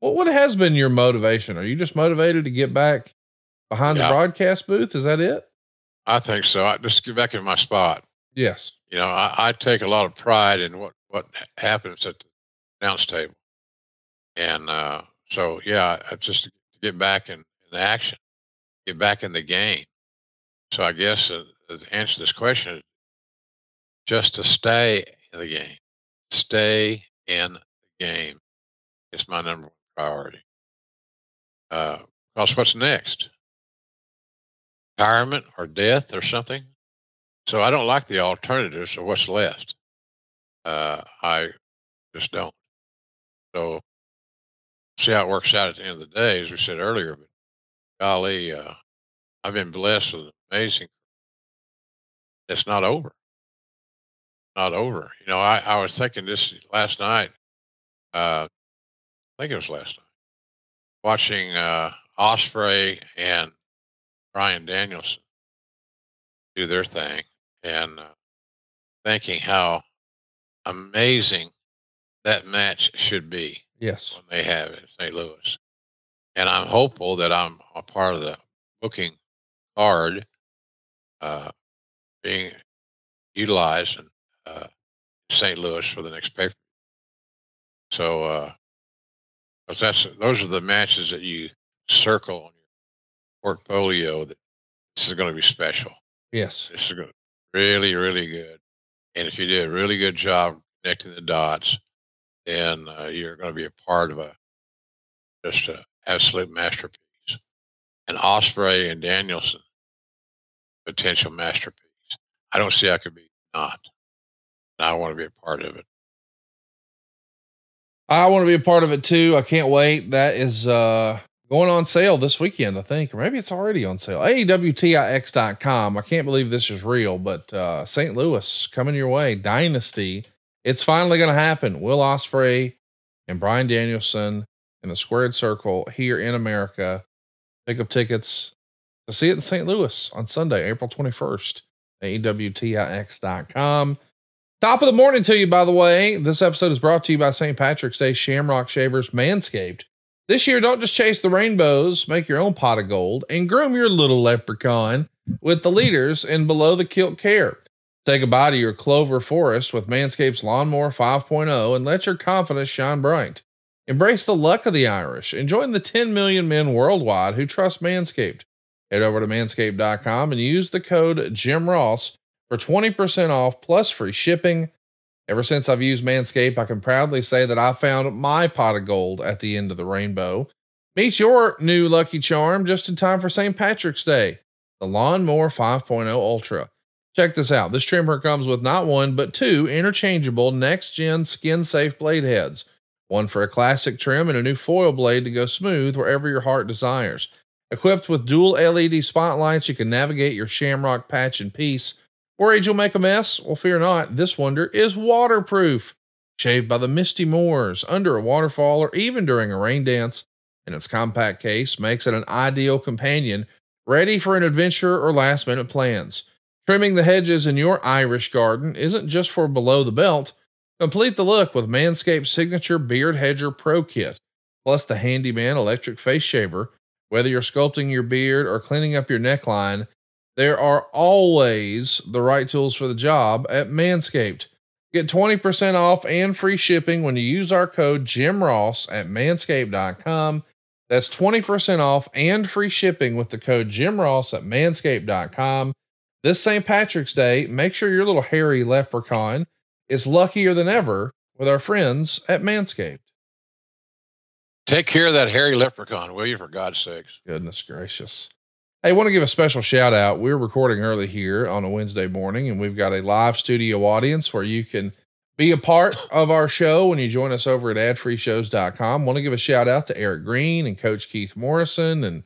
What has been your motivation? Are you just motivated to get back behind the broadcast booth? Is that it? I think so. I just get back in my spot. Yes. I take a lot of pride in what happens at the announce table. And, so yeah, just to get back in action, get back in the game. So I guess the answer to this question is just to stay in the game. Stay in the game is my number one priority. Because what's next? Retirement or death or something? So I don't like the alternatives of what's left. I just don't. So see how it works out at the end of the day, as we said earlier, but golly, I've been blessed with an amazing. It's not over. Not over. I was thinking this last night, I think it was last night, watching Ospreay and Bryan Danielson do their thing. And thinking how amazing that match should be. Yes. When they have it in St. Louis. And I'm hopeful that I'm a part of the booking card being utilized in St. Louis for the next pay-per-view. So those are the matches that you circle on your portfolio that this is going to be special. Yes. This is good. Really, really good. And if you did a really good job connecting the dots, then you're going to be a part of just an absolute masterpiece. And Ospreay and Danielson, potential masterpiece. I don't see how it could be not. And I want to be a part of it. I want to be a part of it too. I can't wait. That is, going on sale this weekend, I think. Or maybe it's already on sale. AEWTIX.com. I can't believe this is real, but St. Louis coming your way. Dynasty. It's finally going to happen. Will Ospreay and Bryan Danielson in the Squared Circle here in America. Pick up tickets to see it in St. Louis on Sunday, April 21st, AEWTIX.com. Top of the morning to you, by the way. This episode is brought to you by St. Patrick's Day Shamrock Shavers Manscaped. This year, don't just chase the rainbows, make your own pot of gold, and groom your little leprechaun with the leaders in below the kilt care. Say goodbye to your clover forest with Manscaped's Lawnmower 5.0 and let your confidence shine bright. Embrace the luck of the Irish and join the 10 million men worldwide who trust Manscaped. Head over to manscaped.com and use the code Jim Ross for 20% off plus free shipping. Ever since I've used Manscaped, I can proudly say that I found my pot of gold at the end of the rainbow. Meet your new lucky charm just in time for St. Patrick's Day, the Lawnmower 5.0 Ultra. Check this out. This trimmer comes with not one, but two interchangeable next-gen skin-safe blade heads, one for a classic trim and a new foil blade to go smooth wherever your heart desires. Equipped with dual LED spotlights, you can navigate your shamrock patch in peace. Worried you'll make a mess? Well, fear not. This wonder is waterproof. Shaved by the misty moors, under a waterfall, or even during a rain dance, and its compact case makes it an ideal companion, ready for an adventure or last-minute plans. Trimming the hedges in your Irish garden isn't just for below the belt. Complete the look with Manscaped's signature Beard Hedger Pro Kit, plus the handyman electric face shaver. Whether you're sculpting your beard or cleaning up your neckline, there are always the right tools for the job at Manscaped. Get 20% off and free shipping when you use our code Jim Ross at manscaped.com. That's 20% off and free shipping with the code Jim Ross at manscaped.com. This St. Patrick's Day, make sure your little hairy leprechaun is luckier than ever with our friends at Manscaped. Take care of that hairy leprechaun, will you, for God's sakes? Goodness gracious. Hey, I want to give a special shout out. We're recording early here on a Wednesday morning, and we've got a live studio audience where you can be a part of our show when you join us over at adfreeshows.com. Want to give a shout out to Eric Green and Coach Keith Morrison and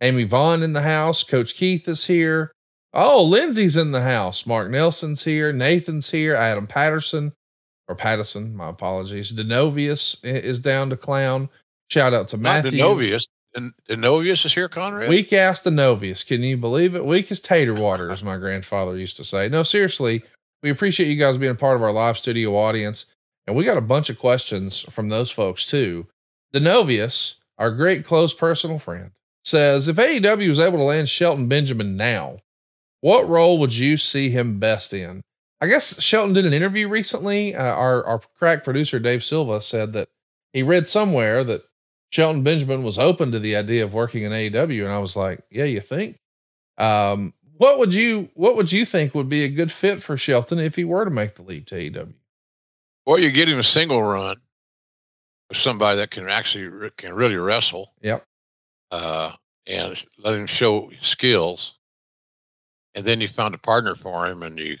Amy Vaughn in the house. Coach Keith is here. Oh, Lindsay's in the house. Mark Nelson's here. Nathan's here. Adam Patterson, or Pattison, my apologies. Denovius is down to clown. Shout out to Matthew. Denovius. And Denovius is here, Conrad? Weak ass Denovius. Can you believe it? Weak as tater water, as my grandfather used to say. No, seriously, we appreciate you guys being a part of our live studio audience. And we got a bunch of questions from those folks too. Denovius, our great close personal friend, says, if AEW is able to land Shelton Benjamin now, what role would you see him best in? I guess Shelton did an interview recently. Our crack producer, Dave Silva, said that he read somewhere that Shelton Benjamin was open to the idea of working in AEW. And I was like, yeah, you think? What would you think would be a good fit for Shelton if he were to make the leap to AEW? Well, you get him a single run with somebody that can actually can really wrestle. Yep. And let him show skills. And then you found a partner for him and you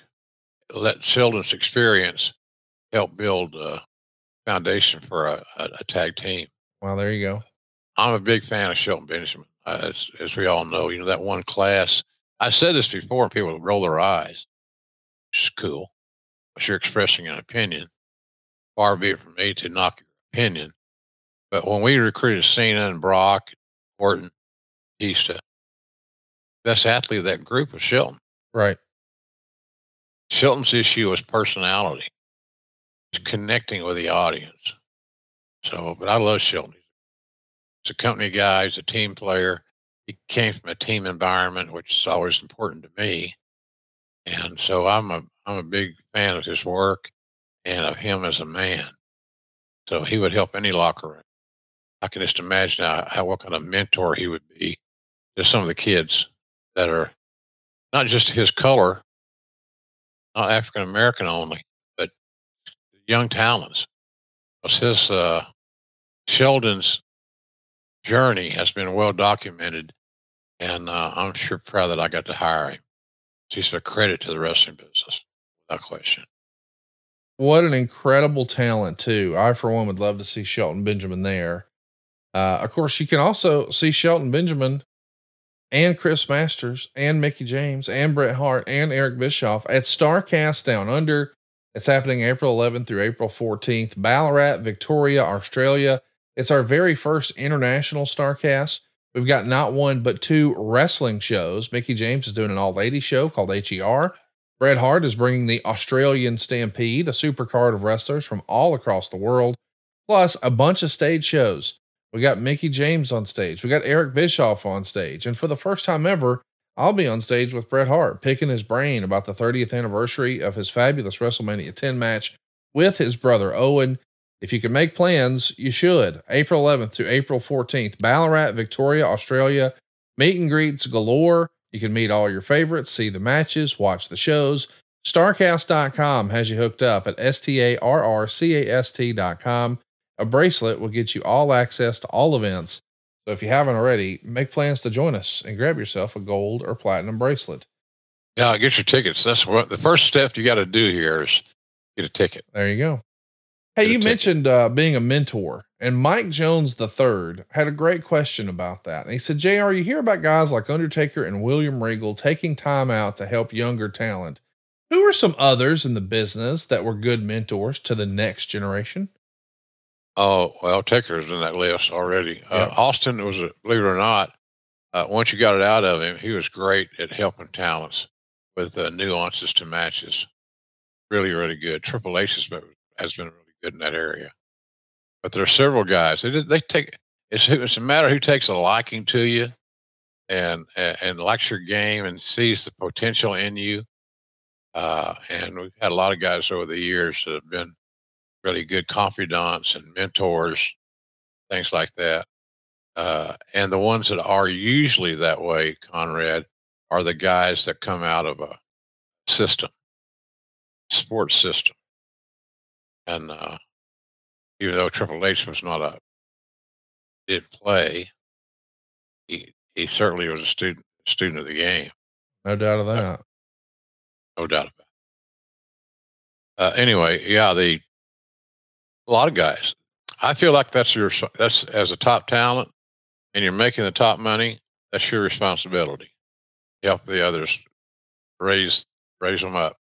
let Shelton's experience help build a foundation for a tag team. Well, there you go. I'm a big fan of Shelton Benjamin. As we all know, you know, that one class, I said this before and people roll their eyes, which is cool, but you're expressing an opinion. Far be it from me to knock your opinion. But when we recruited Cena and Brock, Orton, Batista, best athlete of that group was Shelton. Right. Shelton's issue was personality. It's connecting with the audience. So, but I love Shelton. He's a company guy. He's a team player. He came from a team environment, which is always important to me. And so I'm a big fan of his work and of him as a man. So he would help any locker room. I can just imagine what kind of mentor he would be to some of the kids that are not just his color, not African-American only, but young talents. His, Sheldon's journey has been well documented, and I'm sure proud that I got to hire him. He's a credit to the wrestling business, without question. What an incredible talent, too. I, for one, would love to see Shelton Benjamin there. Of course, you can also see Shelton Benjamin and Chris Masters and Mickey James and Bret Hart and Eric Bischoff at StarCast Down Under. It's happening April 11th through April 14th, Ballarat, Victoria, Australia. It's our very first international StarCast. We've got not one, but two wrestling shows. Mickey James is doing an all-ladies show called HER. Bret Hart is bringing the Australian Stampede, a supercard of wrestlers from all across the world, plus a bunch of stage shows. We got Mickey James on stage. We got Eric Bischoff on stage. And for the first time ever, I'll be on stage with Bret Hart, picking his brain about the 30th anniversary of his fabulous WrestleMania 10 match with his brother, Owen. If you can make plans, you should. April 11th through April 14th, Ballarat, Victoria, Australia. Meet and greets galore. You can meet all your favorites, see the matches, watch the shows. Starcast.com has you hooked up at STARRCAST.com. A bracelet will get you all access to all events. So if you haven't already, make plans to join us and grab yourself a gold or platinum bracelet. Yeah, get your tickets. That's what the first step you got to do here is get a ticket. There you go. Hey, you mentioned being a mentor, and Mike Jones III had a great question about that. And he said, JR, you hear about guys like Undertaker and William Regal taking time out to help younger talent. Who are some others in the business that were good mentors to the next generation? Oh, well, Taker's in that list already. Yeah. Austin was, believe it or not, once you got it out of him, he was great at helping talents with nuances to matches. Really, really good. Triple H has been really good in that area. But there are several guys. They take, it's a matter of who takes a liking to you and likes your game and sees the potential in you. And we've had a lot of guys over the years that have been really good confidants and mentors, things like that. And the ones that are usually that way, Conrad, are the guys that come out of a system, sports system. And, even though Triple H was not did play, he certainly was a student of the game. No doubt of that. No doubt about it. Anyway, yeah, a lot of guys. I feel like that's as a top talent and you're making the top money, that's your responsibility. Help the others, raise them up.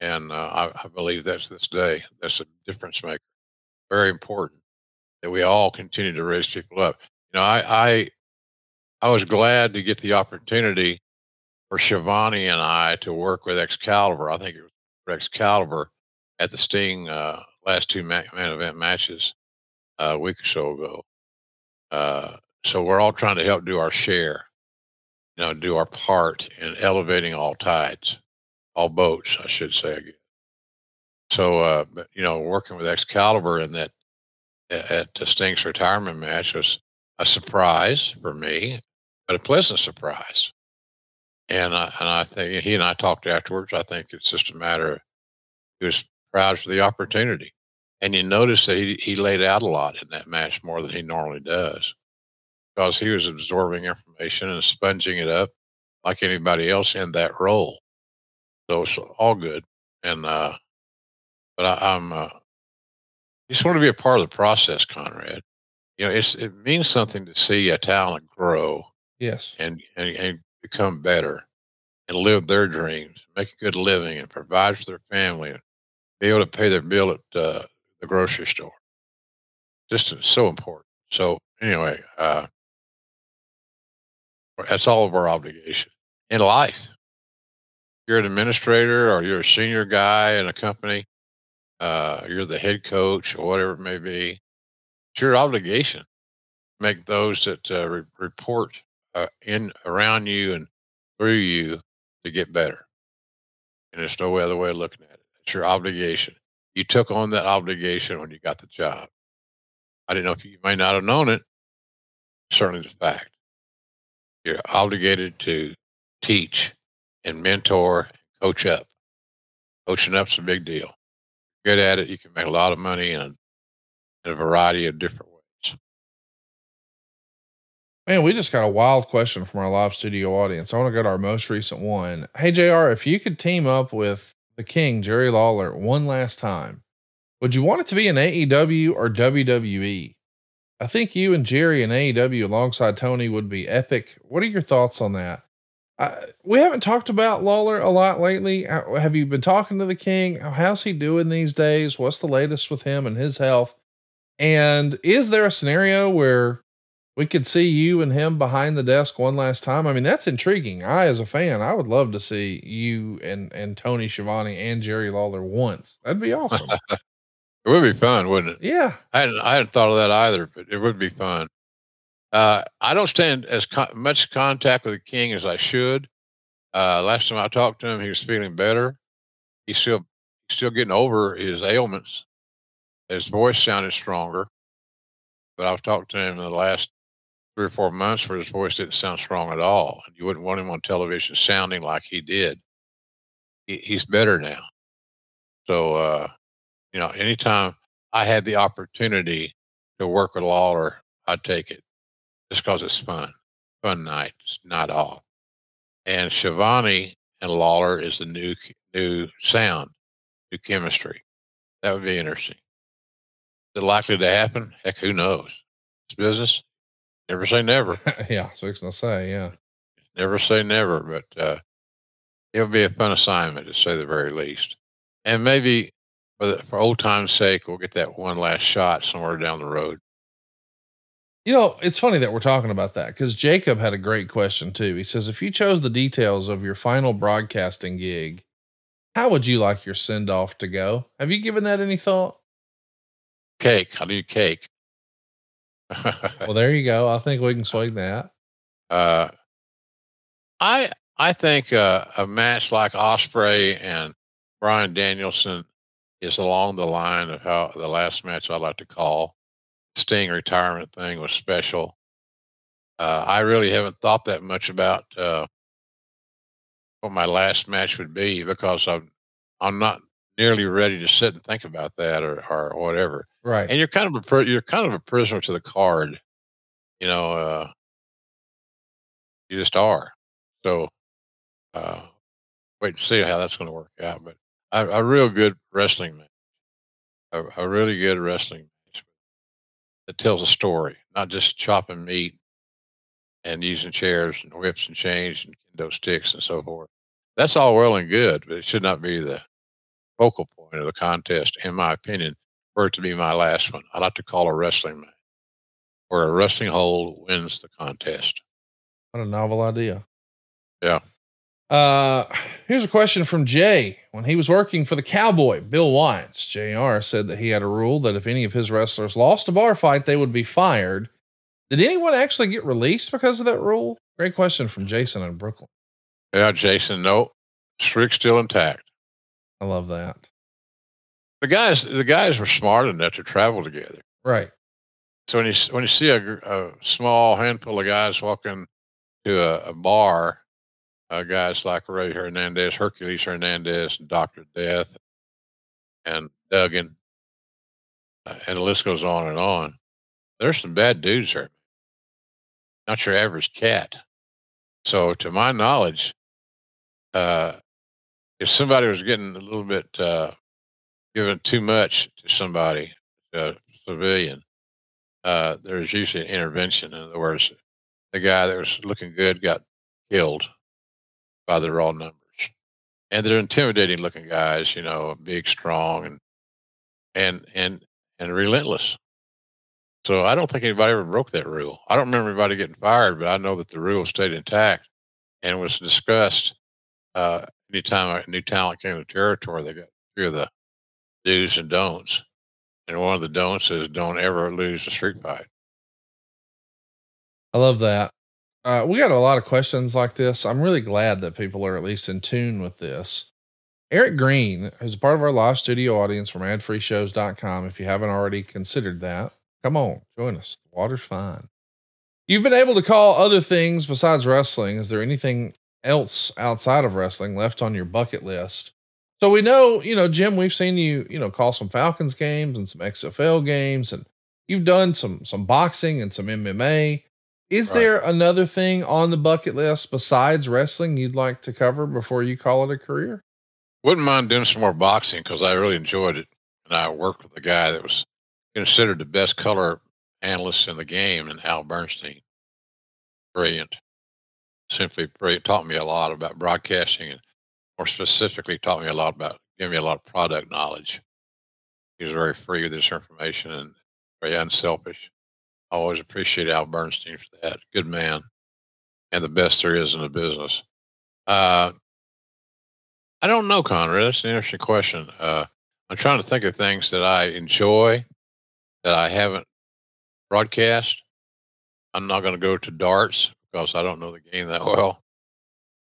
And I believe that's this day. That's a difference maker. Very important that we all continue to raise people up. You know, I was glad to get the opportunity for Shivani and I to work with Excalibur. I think it was for Excalibur at the Sting last two man event matches a week or so ago. So we're all trying to help do our share, you know, do our part in elevating all tides. All boats, I should say. Again. So, but, you know, working with Excalibur in that at Sting's retirement match was a surprise for me, but a pleasant surprise. And I think he and I talked afterwards. I think it's just a matter of he was proud for the opportunity, and you notice that he laid out a lot in that match more than he normally does, because he was absorbing information and sponging it up like anybody else in that role. So it's all good. And, but I'm just want to be a part of the process, Conrad. You know, it means something to see a talent grow. Yes. And become better and live their dreams, make a good living and provide for their family and be able to pay their bill at the grocery store. Just so important. So anyway, that's all of our obligation in life. You're an administrator or you're a senior guy in a company, you're the head coach or whatever it may be. It's your obligation to make those that report in around you and through you to get better. And there's no other way of looking at it. It's your obligation. You took on that obligation when you got the job. I didn't know if you may not have known it. Certainly the fact. You're obligated to teach and mentor, coach up. Coaching up's a big deal. Good at it, you can make a lot of money in a variety of different ways. Man, we just got a wild question from our live studio audience. I want to go to our most recent one. Hey, JR, if you could team up with the King, Jerry Lawler, one last time, would you want it to be in AEW or WWE? I think you and Jerry in AEW alongside Tony would be epic. What are your thoughts on that? We haven't talked about Lawler a lot lately. Have you been talking to the King? How's he doing these days? What's the latest with him and his health? And is there a scenario where we could see you and him behind the desk one last time? I mean, that's intriguing. I, as a fan, I would love to see you and Tony Schiavone and Jerry Lawler once. That'd be awesome. It would be fun, wouldn't it? Yeah. I hadn't thought of that either, but it would be fun. I don't stay in as much contact with the King as I should. Last time I talked to him, he was feeling better. He's still getting over his ailments. His voice sounded stronger, but I've talked to him in the last 3 or 4 months where his voice didn't sound strong at all. And you wouldn't want him on television sounding like he did. He's better now. So, you know, anytime I had the opportunity to work with Lawler, I'd take it just because it's fun night. It's not all. And Schiavone and Lawler is the new sound, new chemistry. That would be interesting. Is it likely to happen? Heck, who knows? It's business. Never say never. Yeah, so it's gonna say, yeah. Never say never, but it'll be a fun assignment, to say the very least. And maybe for old time's sake, we'll get that one last shot somewhere down the road. You know, it's funny that we're talking about that, because Jacob had a great question too. He says, if you chose the details of your final broadcasting gig, how would you like your send off to go? Have you given that any thought? Cake. I'll do cake. Well, there you go. I think we can swing that. I think a match like Ospreay and Bryan Danielson is along the line of how the last match I'd like to call. Sting retirement thing was special. I really haven't thought that much about what my last match would be, because I'm not nearly ready to sit and think about that or whatever. Right. And you're kind of a prisoner to the card, you know, you just are. So, wait and see how that's going to work out. But a real good wrestling match, a really good wrestling match that tells a story, not just chopping meat and using chairs and whips and chains and kendo sticks and so forth. That's all well and good, but it should not be the focal point of the contest, in my opinion, for it to be my last one. I like to call a wrestling match where a wrestling hold wins the contest. What a novel idea. Yeah. Here's a question from Jay. When he was working for the Cowboy, Bill Watts, JR said that he had a rule that if any of his wrestlers lost a bar fight, they would be fired. Did anyone actually get released because of that rule? Great question from Jason in Brooklyn. Yeah, Jason. No, streak's still intact. I love that. The guys were smart enough to travel together. Right. So when you see a small handful of guys walking to a bar, guys like Ray Hernandez, Hercules Hernandez, Dr. Death, and Duggan, and the list goes on and on. There's some bad dudes there. Not your average cat. So to my knowledge, if somebody was getting a little bit, giving too much to somebody, a civilian, there's usually an intervention. In other words, the guy that was looking good got killed by the raw numbers, and they're intimidating looking guys, you know, big, strong, and relentless. So I don't think anybody ever broke that rule. I don't remember anybody getting fired, but I know that the rule stayed intact and was discussed, anytime a new talent came to territory, they got through the do's and don'ts. And one of the don'ts is don't ever lose a street fight. I love that. We got a lot of questions like this. I'm really glad that people are at least in tune with this. Eric Green, who's part of our live studio audience from adfreeshows.com. If you haven't already considered that, come on, join us. The water's fine. You've been able to call other things besides wrestling. Is there anything else outside of wrestling left on your bucket list? So we know, you know, Jim, we've seen you, you know, call some Falcons games and some XFL games, and you've done some boxing and some MMA. Is there another thing on the bucket list besides wrestling you'd like to cover before you call it a career? Wouldn't mind doing some more boxing, because I really enjoyed it. And I worked with a guy that was considered the best color analyst in the game, and Al Bernstein. Brilliant. simply brilliant. Taught me a lot about broadcasting, and more specifically taught me a lot about, gave me a lot of product knowledge. He was very free with this information and very unselfish. I always appreciate Al Bernstein for that. Good man, and the best there is in the business. I don't know, Conrad. That's an interesting question. I'm trying to think of things that I enjoy that I haven't broadcast. I'm not going to go to darts because I don't know the game that well.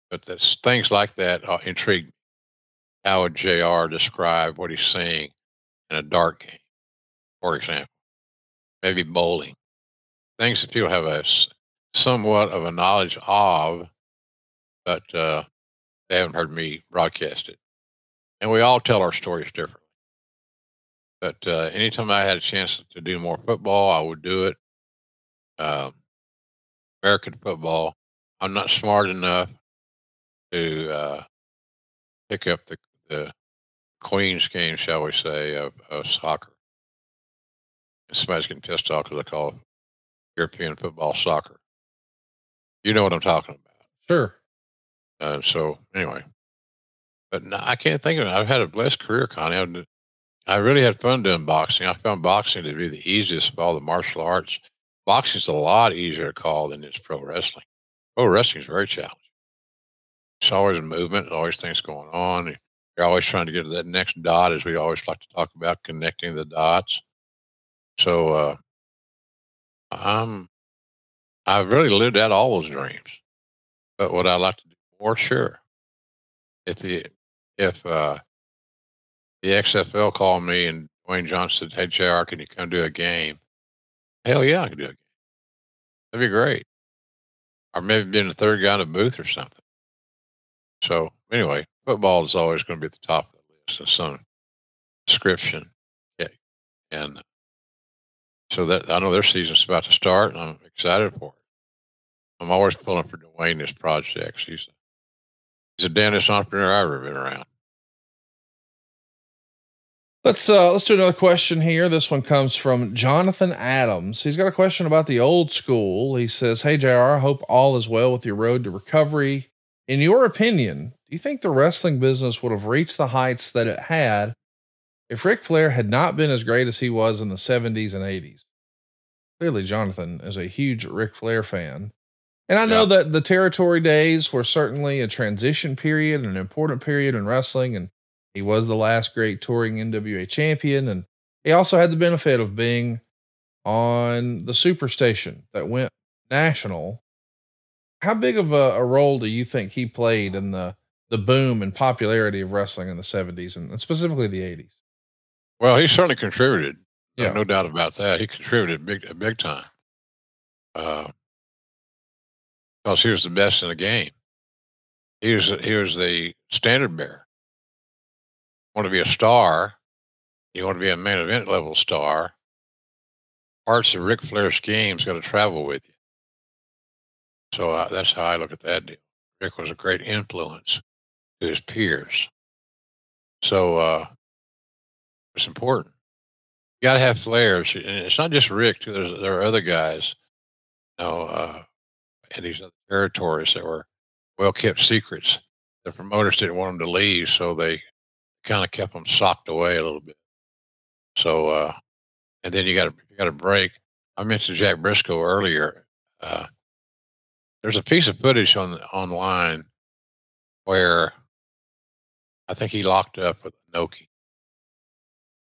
But that's, things like that intrigue me. How would JR describe what he's seeing in a dart game, for example? Maybe bowling. Things that people have a somewhat of a knowledge of, but they haven't heard me broadcast it. And we all tell our stories differently. But anytime I had a chance to do more football, I would do it. American football. I'm not smart enough to pick up the Queen's game, shall we say, of soccer. And somebody's getting pissed off because I call European football soccer. You know what I'm talking about. Sure. So anyway, but no, I can't think of it. I've had a blessed career, Connie. I really had fun doing boxing. I found boxing to be the easiest of all the martial arts. Boxing's a lot easier to call than it's pro wrestling. Pro wrestling is very challenging. It's always a movement. There's always things going on. You're always trying to get to that next dot, as we always like to talk about, connecting the dots. So I've really lived out all those dreams. But would I like to do more? Sure. If the XFL called me and Dwayne Johnson said, "Hey, JR, can you come do a game?" Hell yeah, I can do a game. That'd be great. Or maybe being the third guy in a booth or something. So anyway, football is always going to be at the top of the list in some description. Okay. And so that, I know their season's about to start, and I'm excited for it. I'm always pulling for Dwayne and his projects. He's the damnedest entrepreneur I've ever been around. Let's do another question here. This one comes from Jonathan Adams. He's got a question about the old school. He says, "Hey JR, I hope all is well with your road to recovery. In your opinion, do you think the wrestling business would have reached the heights that it had if Ric Flair had not been as great as he was in the 70s and 80s?" Clearly, Jonathan is a huge Ric Flair fan. And I know that the territory days were certainly a transition period, an important period in wrestling, and he was the last great touring NWA champion. And he also had the benefit of being on the Superstation that went national. How big of a role do you think he played in the boom and popularity of wrestling in the 70s and specifically the 80s? Well, he certainly contributed. Yeah. No doubt about that. He contributed big time. Because he was the best in the game. He was the standard bearer. Want to be a star, you want to be a main event level star, parts of Ric Flair's game's got to travel with you. So that's how I look at that deal. Ric was a great influence to his peers. So it's important. You got to have flares. And it's not just Ric, too. There are other guys, you know, in these other territories that were well-kept secrets. The promoters didn't want them to leave, so they kind of kept them socked away a little bit. So, and then you got to break. I mentioned Jack Briscoe earlier. There's a piece of footage online where I think he locked up with Noki,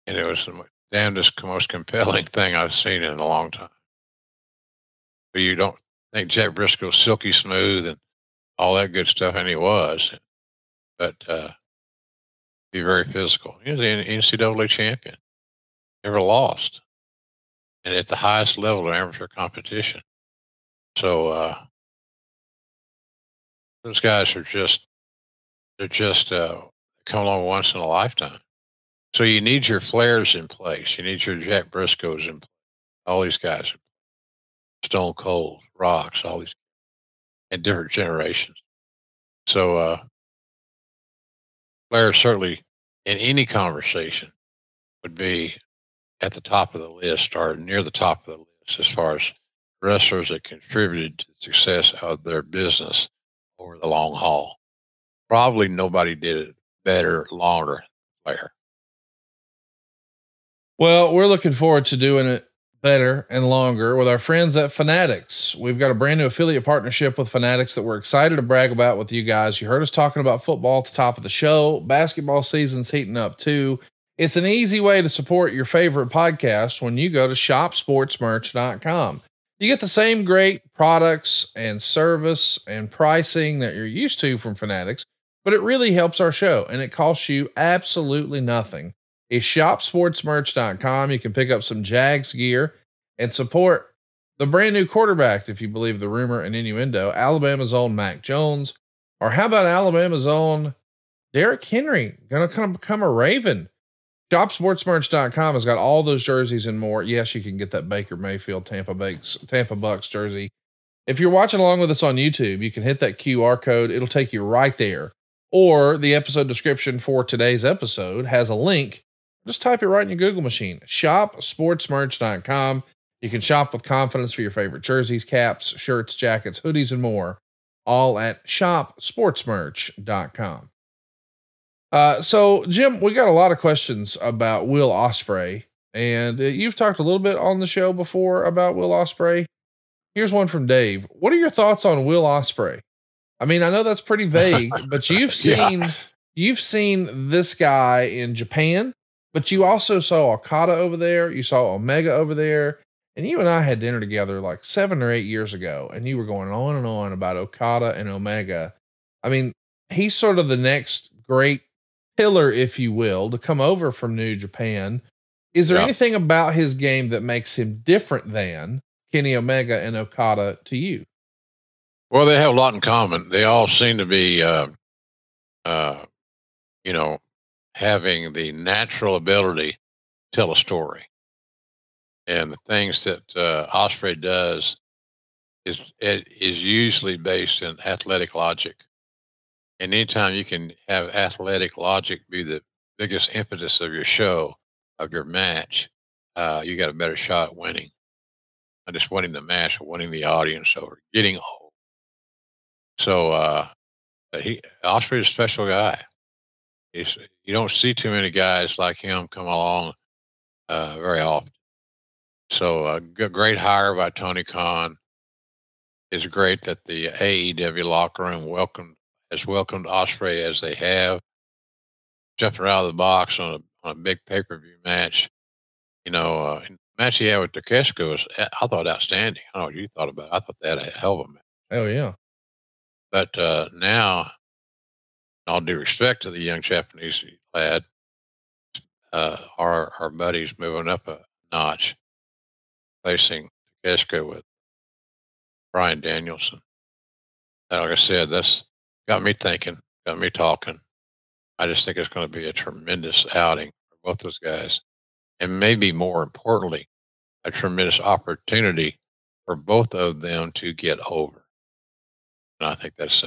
and it was the damnedest, most compelling thing I've seen in a long time. But you don't think Jack Briscoe's silky smooth and all that good stuff, and he was, but, be very physical. He was an NCAA champion, never lost, and at the highest level of amateur competition. So those guys are just come along once in a lifetime. So you need your Flairs in place. You need your Jack Briscoes in place. All these guys, Stone Cold, Rocks, all these, and different generations. So Flair certainly in any conversation would be at the top of the list or near the top of the list as far as wrestlers that contributed to the success of their business over the long haul. Probably nobody did it better, longer, Flair. Well, we're looking forward to doing it better and longer with our friends at Fanatics. We've got a brand new affiliate partnership with Fanatics that we're excited to brag about with you guys. You heard us talking about football at the top of the show. Basketball season's heating up too. It's an easy way to support your favorite podcast when you go to shopsportsmerch.com. You get the same great products and service and pricing that you're used to from Fanatics, but it really helps our show and it costs you absolutely nothing. Is shopsportsmerch.com. You can pick up some Jags gear and support the brand new quarterback, if you believe the rumor and innuendo, Alabama's own Mac Jones, or how about Alabama's own Derrick Henry, going to become a Raven. Shopsportsmerch.com has got all those jerseys and more. Yes, you can get that Baker Mayfield Tampa Bucks jersey. If you're watching along with us on YouTube, you can hit that QR code. It'll take you right there. Or the episode description for today's episode has a link. Just type it right in your Google machine, shopsportsmerch.com. You can shop with confidence for your favorite jerseys, caps, shirts, jackets, hoodies, and more, all at shopsportsmerch.com. So Jim, we got a lot of questions about Will Ospreay, and you've talked a little bit on the show before about Will Ospreay. Here's one from Dave. What are your thoughts on Will Ospreay? I mean, I know that's pretty vague, but you've seen this guy in Japan. But you also saw Okada over there. You saw Omega over there. And you and I had dinner together like 7 or 8 years ago. And you were going on and on about Okada and Omega. I mean, he's sort of the next great pillar, if you will, to come over from New Japan. Is there anything about his game that makes him different than Kenny Omega and Okada to you? Well, they have a lot in common. They all seem to be, you know, having the natural ability to tell a story, and the things that Ospreay does is usually based in athletic logic. And anytime you can have athletic logic be the biggest impetus of your show, of your match, you got a better shot at winning. Not just winning the match, or winning the audience, or getting old. So Ospreay's a special guy. You don't see too many guys like him come along very often. So a great hire by Tony Khan. It's great that the AEW locker room has welcomed Ospreay as they have. Jumping out of the box on a big pay-per-view match. You know, the match he had with Takeshka was, I thought, outstanding. I don't know what you thought about it. I thought they had a hell of a match. Oh, yeah. But now... all due respect to the young Japanese lad, our buddies moving up a notch, placing Takeshka with Brian Danielson. And like I said, that's got me thinking, got me talking. I just think it's going to be a tremendous outing for both those guys. And maybe more importantly, a tremendous opportunity for both of them to get over. And I think that's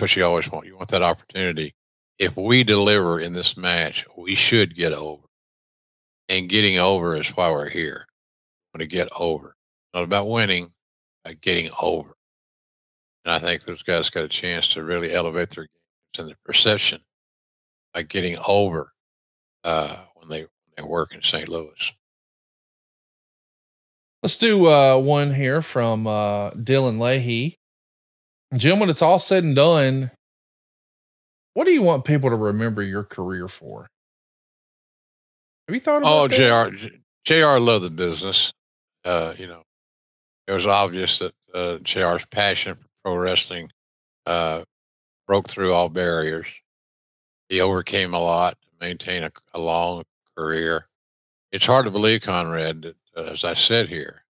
what you always want. You want that opportunity. If we deliver in this match, we should get over. And getting over is why we're here. We want to get over. Not about winning, about getting over. And I think those guys got a chance to really elevate their games and their perception by getting over when they work in St. Louis. Let's do one here from Dylan Leahy. Jim, when it's all said and done, what do you want people to remember your career for? Have you thought about that? Oh, JR loved the business. You know, it was obvious that JR's passion for pro wrestling broke through all barriers. He overcame a lot to maintain a long career. It's hard to believe, Conrad, that as I said here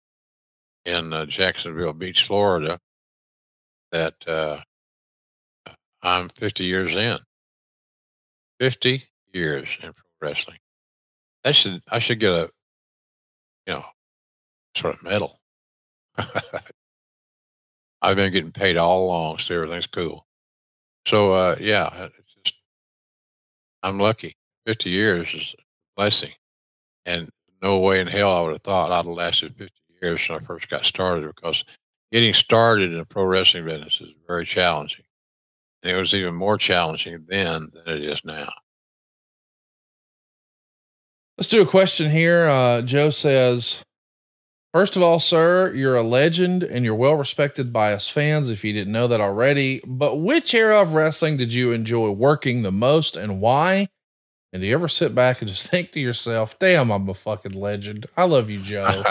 in Jacksonville Beach, Florida, that I'm 50 years in. 50 years in pro wrestling. I should get a, you know, sort of medal. I've been getting paid all along, so everything's cool. So yeah, it's just, I'm lucky. 50 years is a blessing, and no way in hell I would have thought I'd have lasted 50 scarce when I first got started, because getting started in the pro wrestling business is very challenging. And it was even more challenging then than it is now. Let's do a question here. Joe says, first of all, sir, you're a legend and you're well-respected by us fans, if you didn't know that already, but which era of wrestling did you enjoy working the most and why? And do you ever sit back and just think to yourself, damn, I'm a fucking legend. I love you, Joe.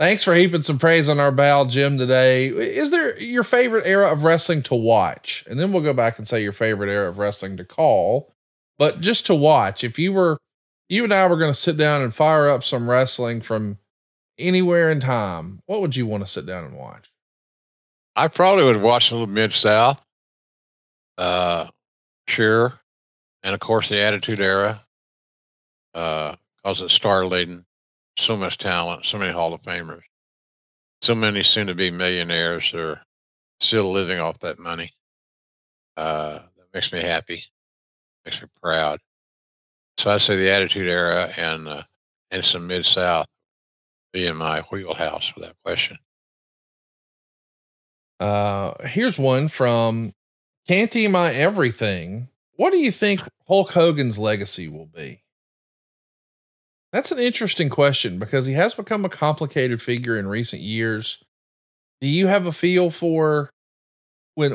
Thanks for heaping some praise on our pal Jim today. Is there your favorite era of wrestling to watch? And then we'll go back and say your favorite era of wrestling to call, but just to watch. If you were, you and I were going to sit down and fire up some wrestling from anywhere in time, what would you want to sit down and watch? I probably would watch a little Mid-South, sure. And of course the Attitude Era, cause it's star laden, so much talent, so many Hall of Famers, so many soon to be millionaires that are still living off that money. That makes me happy, makes me proud. So I say the Attitude Era and some Mid-South be in my wheelhouse for that question. Here's one from Canty My Everything. What do you think Hulk Hogan's legacy will be? That's an interesting question because he has become a complicated figure in recent years. Do you have a feel for when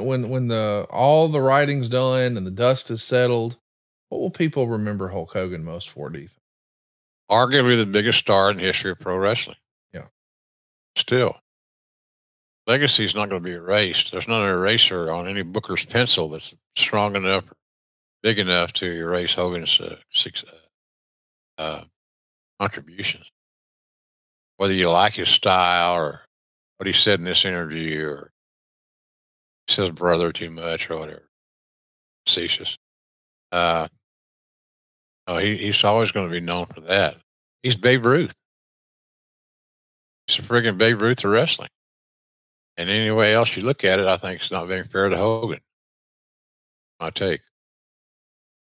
all the writing's done and the dust is settled, what will people remember Hulk Hogan most for, do you think? Arguably the biggest star in the history of pro wrestling. Yeah. Still, legacy is not going to be erased. There's not an eraser on any booker's pencil that's strong enough, big enough to erase Hogan's contributions, whether you like his style or what he said in this interview or says brother too much or whatever, facetious. He's always going to be known for that. He's Babe Ruth. He's a friggin' Babe Ruth of wrestling. And any way else you look at it, I think it's not being fair to Hogan. My take.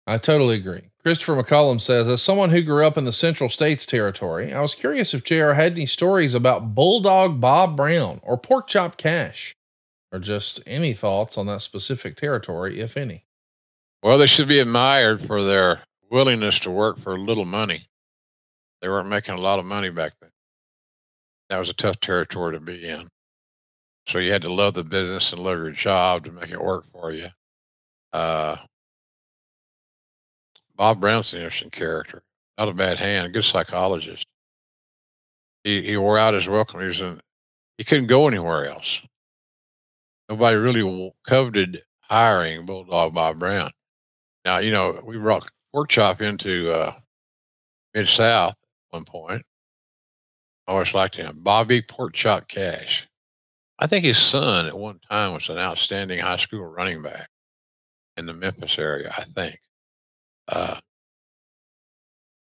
I totally agree. Christopher McCollum says, as someone who grew up in the Central States territory, I was curious if JR had any stories about Bulldog Bob Brown or Porkchop Cash, or just any thoughts on that specific territory, if any. Well, they should be admired for their willingness to work for little money. They weren't making a lot of money back then. That was a tough territory to be in. So you had to love the business and love your job to make it work for you. Bob Brown's an interesting character, not a bad hand, a good psychologist. He wore out his welcome. He couldn't go anywhere else. Nobody really coveted hiring Bulldog Bob Brown. Now, you know, we brought Porkchop into Mid-South at one point. I always liked him. Bobby Porkchop Cash. I think his son at one time was an outstanding high school running back in the Memphis area, I think.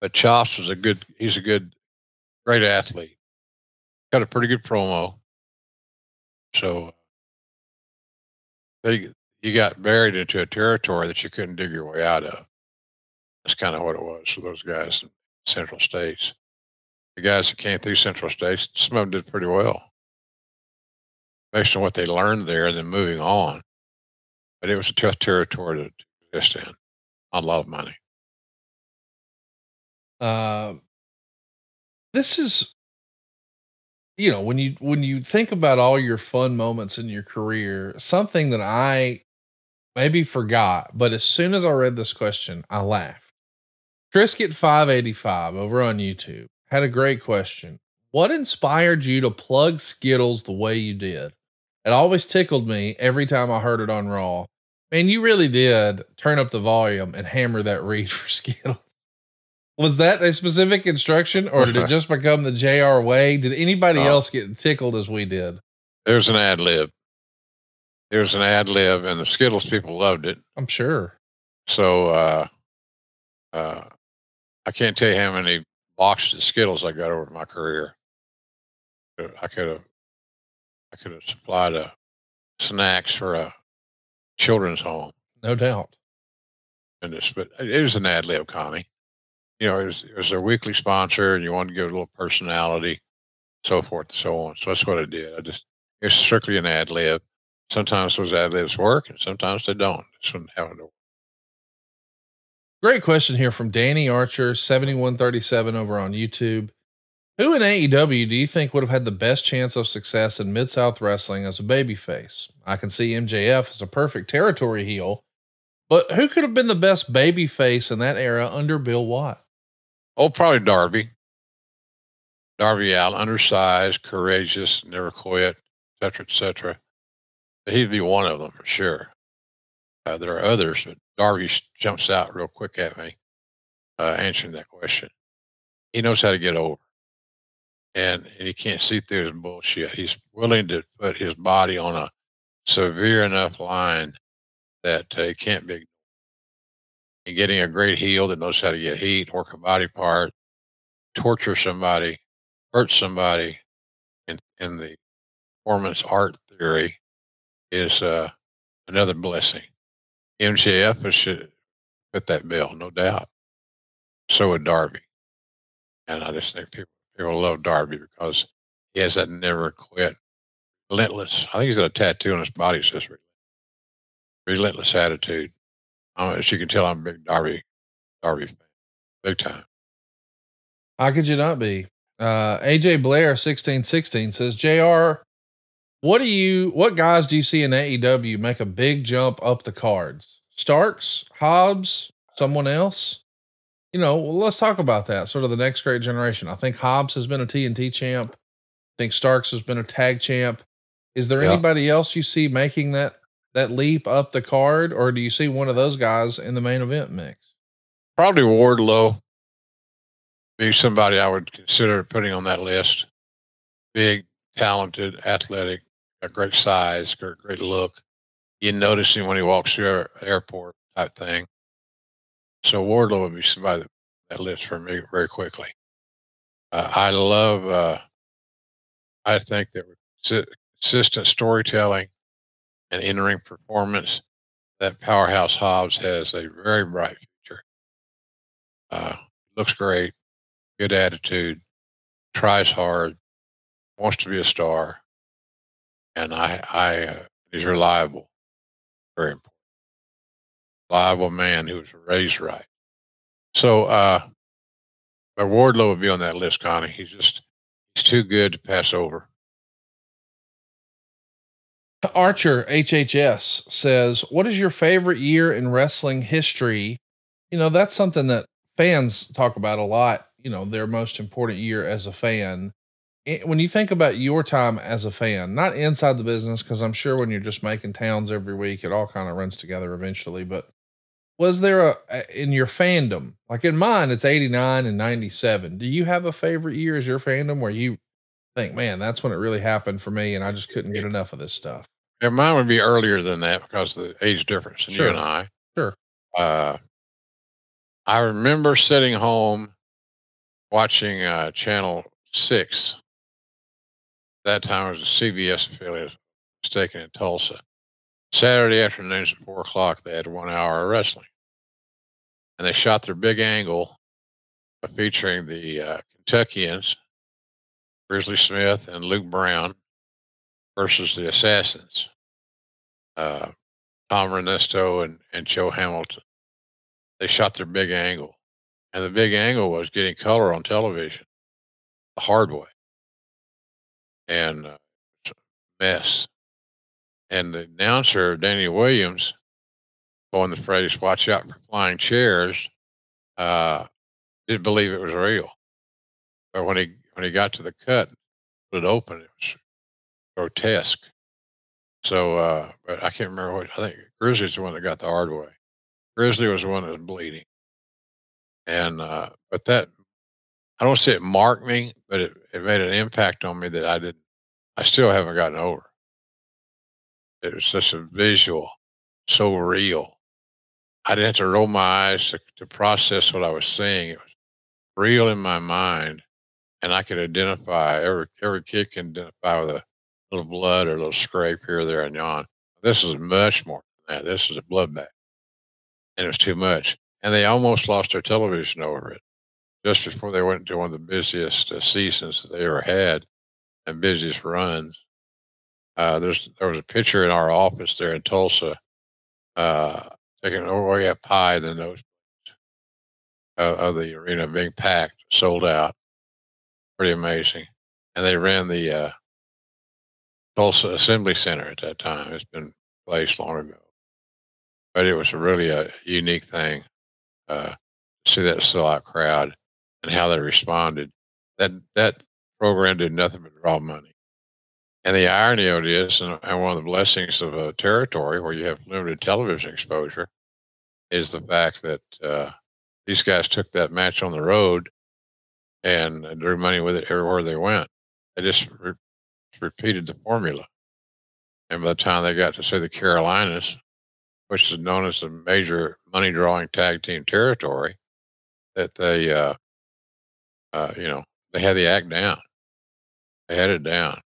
But Chops was great athlete. Got a pretty good promo. So you got buried into a territory that you couldn't dig your way out of. That's kind of what it was for those guys in Central States. The guys that came through Central States, some of them did pretty well based on what they learned there and then moving on. But it was a tough territory to exist in. A lot of money. This is, you know, when you think about all your fun moments in your career, something that I maybe forgot, but as soon as I read this question, I laughed. Trisket585 over on YouTube had a great question. What inspired you to plug Skittles the way you did? It always tickled me every time I heard it on Raw. Man, you really did turn up the volume and hammer that read for Skittles. Was that a specific instruction or did it just become the JR way? Did anybody else get tickled as we did? There's an ad lib. There's an ad lib and the Skittles people loved it. I'm sure. So, I can't tell you how many boxes of Skittles I got over my career. I could have supplied snacks for a children's home, no doubt. And this, but it is an ad lib, Connie. You know, it was their weekly sponsor, and you wanted to give it a little personality, so forth and so on. So that's what I did. It's strictly an ad lib. Sometimes those ad libs work and sometimes they don't. This one happened to work. Great question here from Danny Archer, 7137 over on YouTube. Who in AEW do you think would have had the best chance of success in Mid-South wrestling as a babyface? I can see MJF as a perfect territory heel, but who could have been the best babyface in that era under Bill Watts? Oh, probably Darby. Darby Allin, undersized, courageous, never quit, et cetera, et cetera. He'd be one of them for sure. There are others, but Darby jumps out real quick at me answering that question. He knows how to get over. And he can't see through his bullshit. He's willing to put his body on a severe enough line that he can't be ignored. And getting a great heel that knows how to get heat, work a body part, torture somebody, hurt somebody in the performance art theory is another blessing. MJF should fit that bill, no doubt. So would Darby. And I just think people love Darby because he has that never quit, relentless. I think he's got a tattoo on his body that says relentless attitude. As you can tell, I'm a big Darby fan, big time. How could you not be? AJ Blair 1616 says, JR, what guys do you see in AEW make a big jump up the cards? Starks, Hobbs, someone else? Well, let's talk about that. Sort of the next great generation. I think Hobbs has been a TNT champ. I think Starks has been a tag champ. Is there anybody else you see making that leap up the card, or do you see one of those guys in the main event mix? Probably Wardlow. Be somebody I would consider putting on that list. Big, talented, athletic, a great size, great look. You notice him when he walks through an airport type thing. So Wardlow would be somebody that lives for me very quickly. I think that with consistent storytelling and in-ring performance, that powerhouse Hobbs has a very bright future. Looks great, good attitude, tries hard, wants to be a star. And he's reliable, very important. Reliable man who was raised right. So, but Wardlow would be on that list, Connie. He's too good to pass over. Archer HHS says, what is your favorite year in wrestling history? That's something that fans talk about a lot. Their most important year as a fan. When you think about your time as a fan, not inside the business, because I'm sure when you're just making towns every week, it all kind of runs together eventually, but was there in your fandom, like in mine, it's 89 and 97. Do you have a favorite year as your fandom where you think, man, that's when it really happened for me and I just couldn't get enough of this stuff? Yeah, mine would be earlier than that because of the age difference in you and I. Sure. I remember sitting home watching Channel 6. That time it was a CBS affiliate, if I'm mistaken, in Tulsa. Saturday afternoons at 4 o'clock, they had 1 hour of wrestling. And they shot their big angle featuring the Kentuckians, Grizzly Smith and Luke Brown, versus the Assassins, Tom Ernesto and Joe Hamilton. They shot their big angle. And the big angle was getting color on television the hard way. And mess. And the announcer, Danny Williams, coined the phrase, watch out for flying chairs, didn't believe it was real. But when he got to the cut, it opened, it was grotesque. So, but I can't remember I think Grizzly's the one that got the hard way. Grizzly was the one that was bleeding. And, but that, I don't say it marked me, but it made an impact on me that I still haven't gotten over. It was such a visual, so real. I didn't have to roll my eyes to process what I was seeing. It was real in my mind. And I could identify, every kid can identify with a little blood or a little scrape here, there, and yon. This is much more than that. This is a bloodbath. And it was too much. And they almost lost their television over it just before they went into one of the busiest seasons that they ever had and busiest runs. There was a picture in our office there in Tulsa, taken way up high than those of the arena being packed, sold out. Pretty amazing. And they ran the Tulsa Assembly Center at that time. It's been placed long ago, but it was really a unique thing to see that sellout crowd and how they responded. That program did nothing but draw money. And the irony of it is, and one of the blessings of a territory where you have limited television exposure, is the fact that these guys took that match on the road and drew money with it everywhere they went. They just repeated the formula. And by the time they got to, say, the Carolinas, which is known as the major money-drawing tag team territory, that they, they had the act down. They had it down.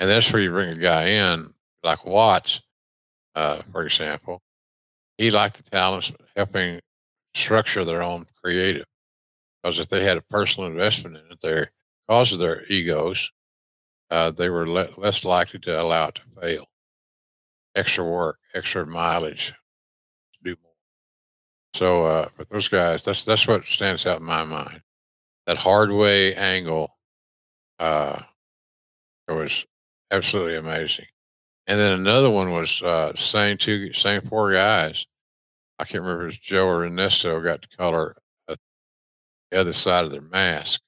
And that's where you bring a guy in, like Watts, for example. He liked the talents helping structure their own creative. Because if they had a personal investment in it, because of their egos, they were less likely to allow it to fail. Extra work, extra mileage, do more. So, but those guys, that's what stands out in my mind. That hard way angle, it was absolutely amazing. And then another one was same four guys. I can't remember if it was Joe or Ernesto got to color the other side of their mask.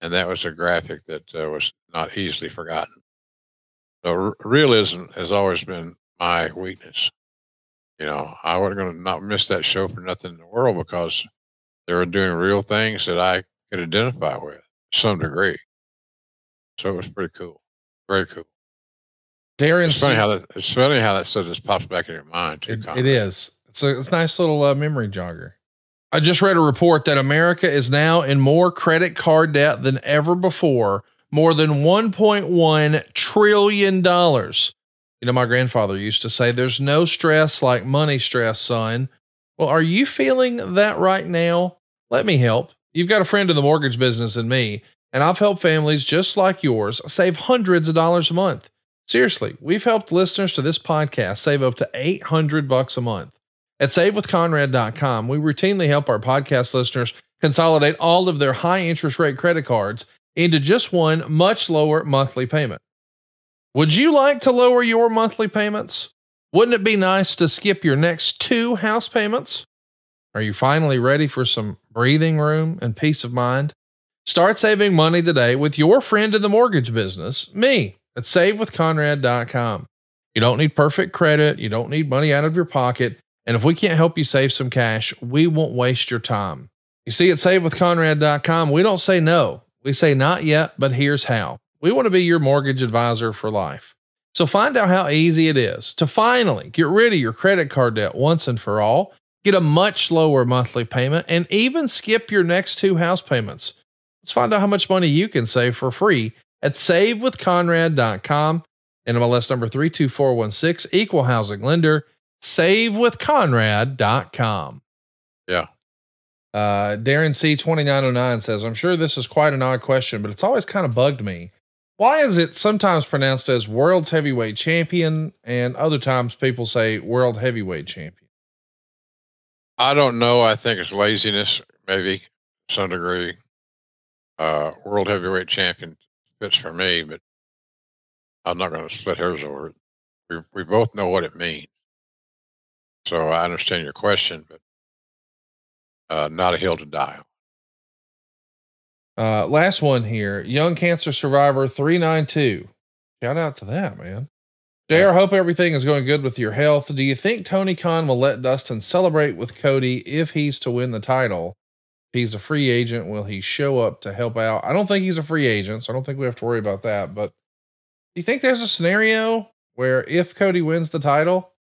And that was a graphic that was not easily forgotten. So realism has always been my weakness. You know, I wasn't going to not miss that show for nothing in the world because they were doing real things that I could identify with to some degree. So it was pretty cool. Very cool. It's funny how that stuff just pops back in your mind too. It is. It's a nice little memory jogger. I just read a report that America is now in more credit card debt than ever before, more than $1.1 trillion. You know, my grandfather used to say, there's no stress like money stress, son. Well, are you feeling that right now? Let me help. You've got a friend in the mortgage business in me, and I've helped families just like yours save hundreds of dollars a month. Seriously, we've helped listeners to this podcast save up to $800 a month. At SaveWithConrad.com, we routinely help our podcast listeners consolidate all of their high interest rate credit cards into just one much lower monthly payment. Would you like to lower your monthly payments? Wouldn't it be nice to skip your next two house payments? Are you finally ready for some breathing room and peace of mind? Start saving money today with your friend in the mortgage business, me, at SaveWithConrad.com. You don't need perfect credit. You don't need money out of your pocket. And if we can't help you save some cash, we won't waste your time. You see, at SaveWithConrad.com, we don't say no. We say not yet, but here's how. We want to be your mortgage advisor for life. So find out how easy it is to finally get rid of your credit card debt once and for all, get a much lower monthly payment, and even skip your next two house payments. Let's find out how much money you can save for free at SaveWithConrad.com. NMLS number 32416, equal housing lender. SaveWithConrad.com. Yeah. Darren C 2909 says, I'm sure this is quite an odd question, but it's always kind of bugged me. Why is it sometimes pronounced as world's heavyweight champion and other times people say world heavyweight champion? I don't know. I think it's laziness, maybe to some degree. World heavyweight champion fits for me, but I'm not going to split hairs over it. We both know what it means. So I understand your question, but not a hill to die on. Last one here. Young Cancer Survivor 392. Shout out to that, man. JR, hope everything is going good with your health. Do you think Tony Khan will let Dustin celebrate with Cody if he's to win the title? If he's a free agent, will he show up to help out? I don't think he's a free agent, so I don't think we have to worry about that. But do you think there's a scenario where if Cody wins the title,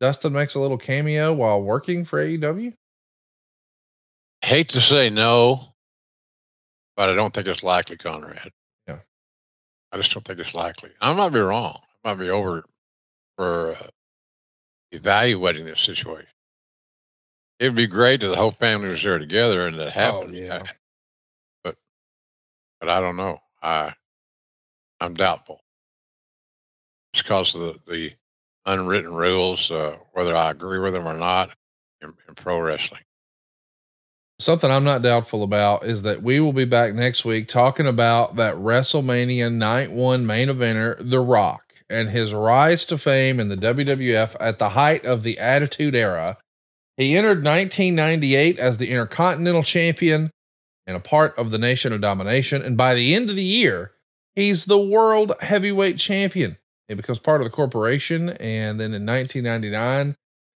Dustin makes a little cameo while working for AEW? Hate to say no, but I don't think it's likely, Conrad. Yeah. I just don't think it's likely. I might be wrong. I might be over for evaluating this situation. It'd be great that the whole family was there together and that happened. Oh, yeah. But I don't know. I I'm doubtful. It's because of the unwritten rules, whether I agree with them or not, in pro wrestling. Something I'm not doubtful about is that we will be back next week talking about that WrestleMania Night 1 main eventer, The Rock, and his rise to fame in the WWF at the height of the Attitude Era. He entered 1998 as the Intercontinental Champion and a part of the Nation of Domination. And by the end of the year, he's the World Heavyweight Champion. He becomes part of the corporation. And then in 1999,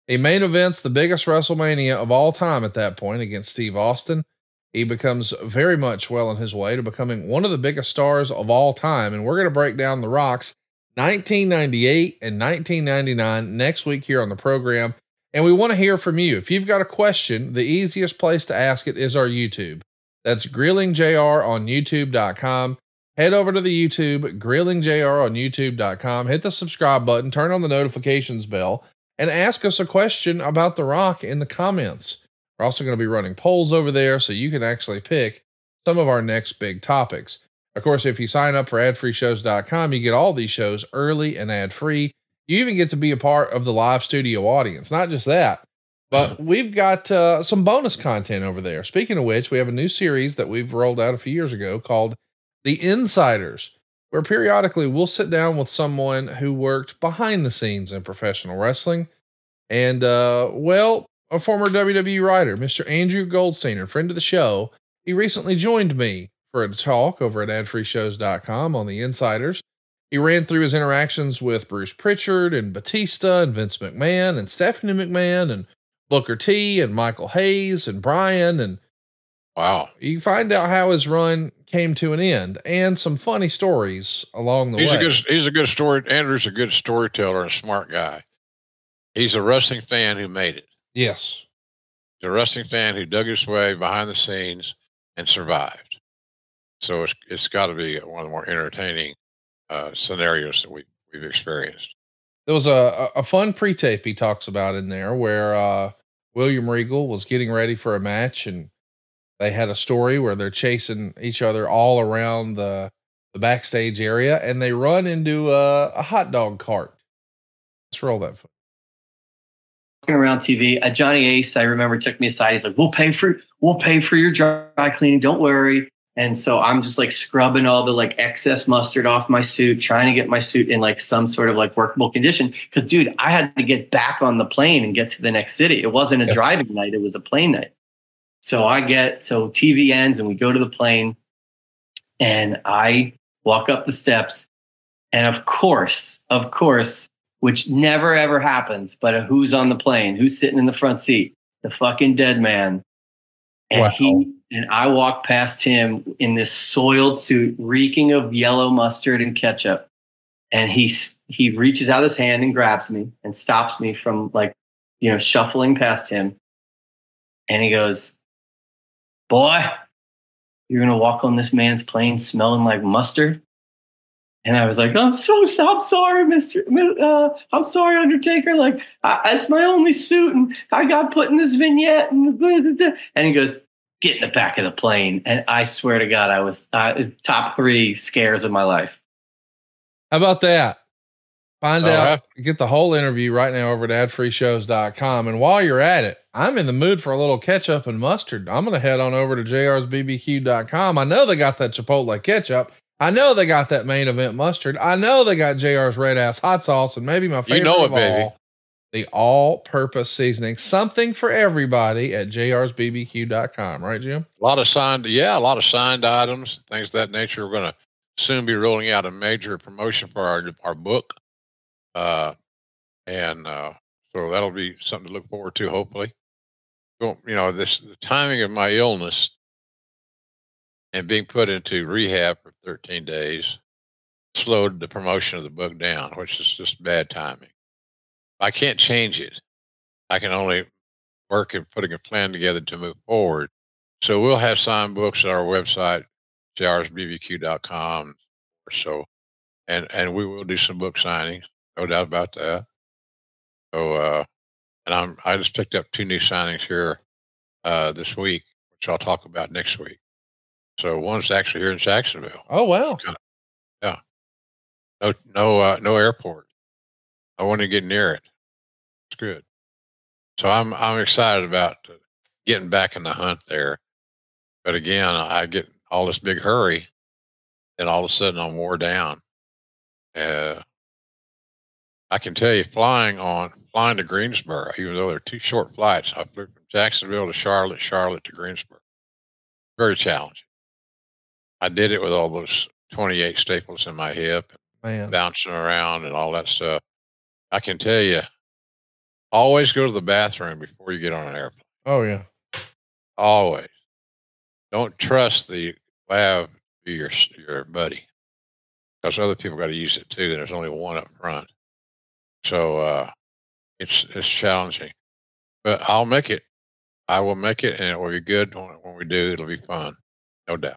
he main events the biggest WrestleMania of all time at that point against Steve Austin. He becomes very much well on his way to becoming one of the biggest stars of all time. And we're going to break down The Rock's 1998 and 1999 next week here on the program. And we want to hear from you. If you've got a question, the easiest place to ask it is our YouTube. That's Grilling JR on youtube.com. Head over to the YouTube, Grilling JR on youtube.com. Hit the subscribe button, turn on the notifications bell, and ask us a question about The Rock in the comments. We're also going to be running polls over there so you can actually pick some of our next big topics. Of course, if you sign up for adfreeshows.com, you get all these shows early and ad-free. You even get to be a part of the live studio audience. Not just that, but we've got some bonus content over there. Speaking of which, we have a new series that we've rolled out a few years ago called The Insiders, where periodically we'll sit down with someone who worked behind the scenes in professional wrestling. And, well, a former WWE writer, Mr. Andrew Goldsteiner, friend of the show, he recently joined me for a talk over at adfreeshows.com on The Insiders. He ran through his interactions with Bruce Prichard and Batista and Vince McMahon and Stephanie McMahon and Booker T and Michael Hayes and Bryan. And wow, you find out how his run came to an end and some funny stories along the way. He's a good story. Andrew's a good storyteller and smart guy. He's a wrestling fan who made it. Yes. He's a wrestling fan who dug his way behind the scenes and survived. So it's gotta be one of the more entertaining scenarios that we've experienced. There was a fun pre-tape he talks about in there where, William Regal was getting ready for a match, and they had a story where they're chasing each other all around the backstage area, and they run into a hot dog cart. Let's roll that. Walking around TV, Johnny Ace, I remember, took me aside. He's like, "We'll pay for your dry cleaning. Don't worry." And so I'm just like scrubbing all the like excess mustard off my suit, trying to get my suit in like some sort of like workable condition. Because dude, I had to get back on the plane and get to the next city. It wasn't a driving night; it was a plane night. So TV ends and we go to the plane, and I walk up the steps, and of course, which never ever happens, but who's on the plane, who's sitting in the front seat, the fucking dead man. And wow. I walk past him in this soiled suit, reeking of yellow mustard and ketchup. And he reaches out his hand and grabs me and stops me from shuffling past him. And he goes, "Boy, you're going to walk on this man's plane smelling like mustard?" And I was like, I'm sorry, I'm sorry, Undertaker. Like, it's my only suit, and I got put in this vignette. And blah, blah, blah. And he goes, "Get in the back of the plane." And I swear to God, I was top 3 scares of my life. How about that? Find all out, right. Get the whole interview right now over at adfreeshows.com. And while you're at it, I'm in the mood for a little ketchup and mustard. I'm going to head on over to jrsbbq.com. I know they got that Chipotle ketchup. I know they got that main event mustard. I know they got JR's red ass hot sauce, and maybe my favorite the all purpose seasoning. Something for everybody at jrsbbq.com. Right, Jim? A lot of signed items, things of that nature. We're going to soon be rolling out a major promotion for our book. So that'll be something to look forward to. Hopefully, the timing of my illness and being put into rehab for 13 days slowed the promotion of the book down, which is just bad timing. I can't change it. I can only work at putting a plan together to move forward. So we'll have signed books at our website, jrsbbq.com or so, and we will do some book signings. No doubt about that. So, and I just picked up 2 new signings here, this week, which I'll talk about next week. So one's actually here in Jacksonville. Oh, wow. Yeah. No airport. I want to get near it. It's good. So I'm excited about getting back in the hunt there. But again, I get all this big hurry, and all of a sudden I'm wore down. I can tell you, flying to Greensboro, even though they're two short flights, I flew from Jacksonville to Charlotte, Charlotte to Greensboro. Very challenging. I did it with all those 28 staples in my hip, bouncing around and all that stuff. I can tell you, always go to the bathroom before you get on an airplane. Oh yeah. Always. Don't trust the lab to your buddy, because other people got to use it too. And there's only one up front. So, it's challenging, but I'll make it. I will make it, and it will be good when we do. It'll be fun. No doubt.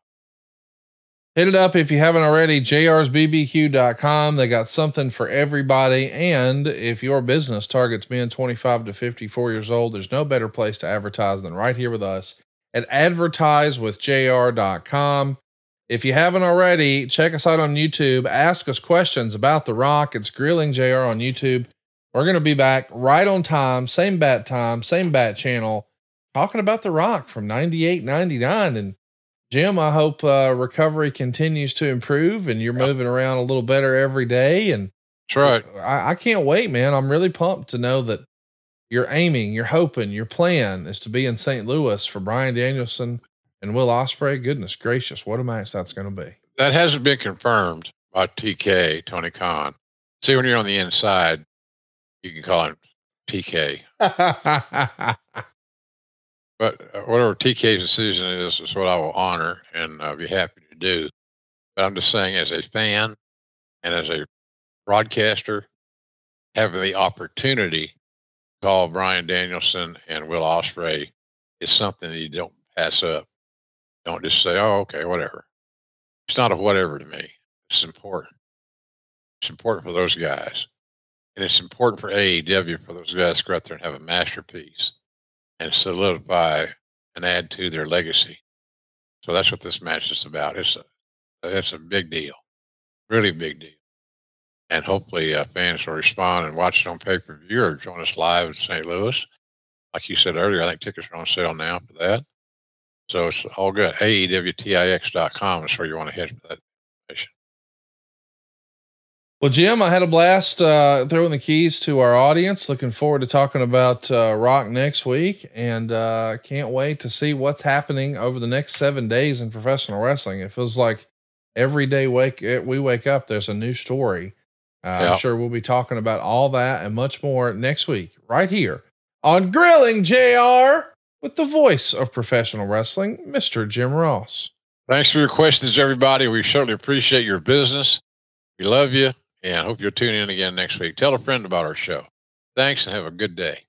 Hit it up if you haven't already, jrsbbq.com. They got something for everybody. And if your business targets men 25 to 54 years old, there's no better place to advertise than right here with us at advertisewithjr.com. If you haven't already, check us out on YouTube. Ask us questions about The Rock. It's Grilling JR on YouTube. We're going to be back right on time, same bat channel, talking about The Rock from 98, 99, and Jim, I hope recovery continues to improve and you're moving around a little better every day. And that's right. I can't wait, man. I'm really pumped to know that you're aiming, you're hoping, your plan is to be in St. Louis for Bryan Danielson and Will Ospreay. Goodness gracious, what a match that's going to be. That hasn't been confirmed by TK, Tony Khan. See, when you're on the inside, you can call him TK. But whatever TK's decision is what I will honor and be happy to do. But I'm just saying, as a fan and as a broadcaster, having the opportunity to call Bryan Danielson and Will Ospreay is something that you don't pass up. Don't just say, oh, okay, whatever. It's not a whatever to me. It's important. It's important for those guys. And it's important for AEW for those guys to go out there and have a masterpiece and solidify and add to their legacy. So that's what this match is about. It's a big deal, really big deal. And hopefully fans will respond and watch it on pay-per-view or join us live in St. Louis. Like you said earlier, I think tickets are on sale now for that. So it's all good. AEWTIX.com is where you want to head for that information. Well, Jim, I had a blast throwing the keys to our audience. Looking forward to talking about Rock next week, and can't wait to see what's happening over the next 7 days in professional wrestling. It feels like every day we wake up, there's a new story. I'm sure we'll be talking about all that and much more next week, right here on Grilling JR with the voice of professional wrestling, Mr. Jim Ross. Thanks for your questions, everybody. We certainly appreciate your business. We love you. And I hope you'll tune in again next week. Tell a friend about our show. Thanks and have a good day.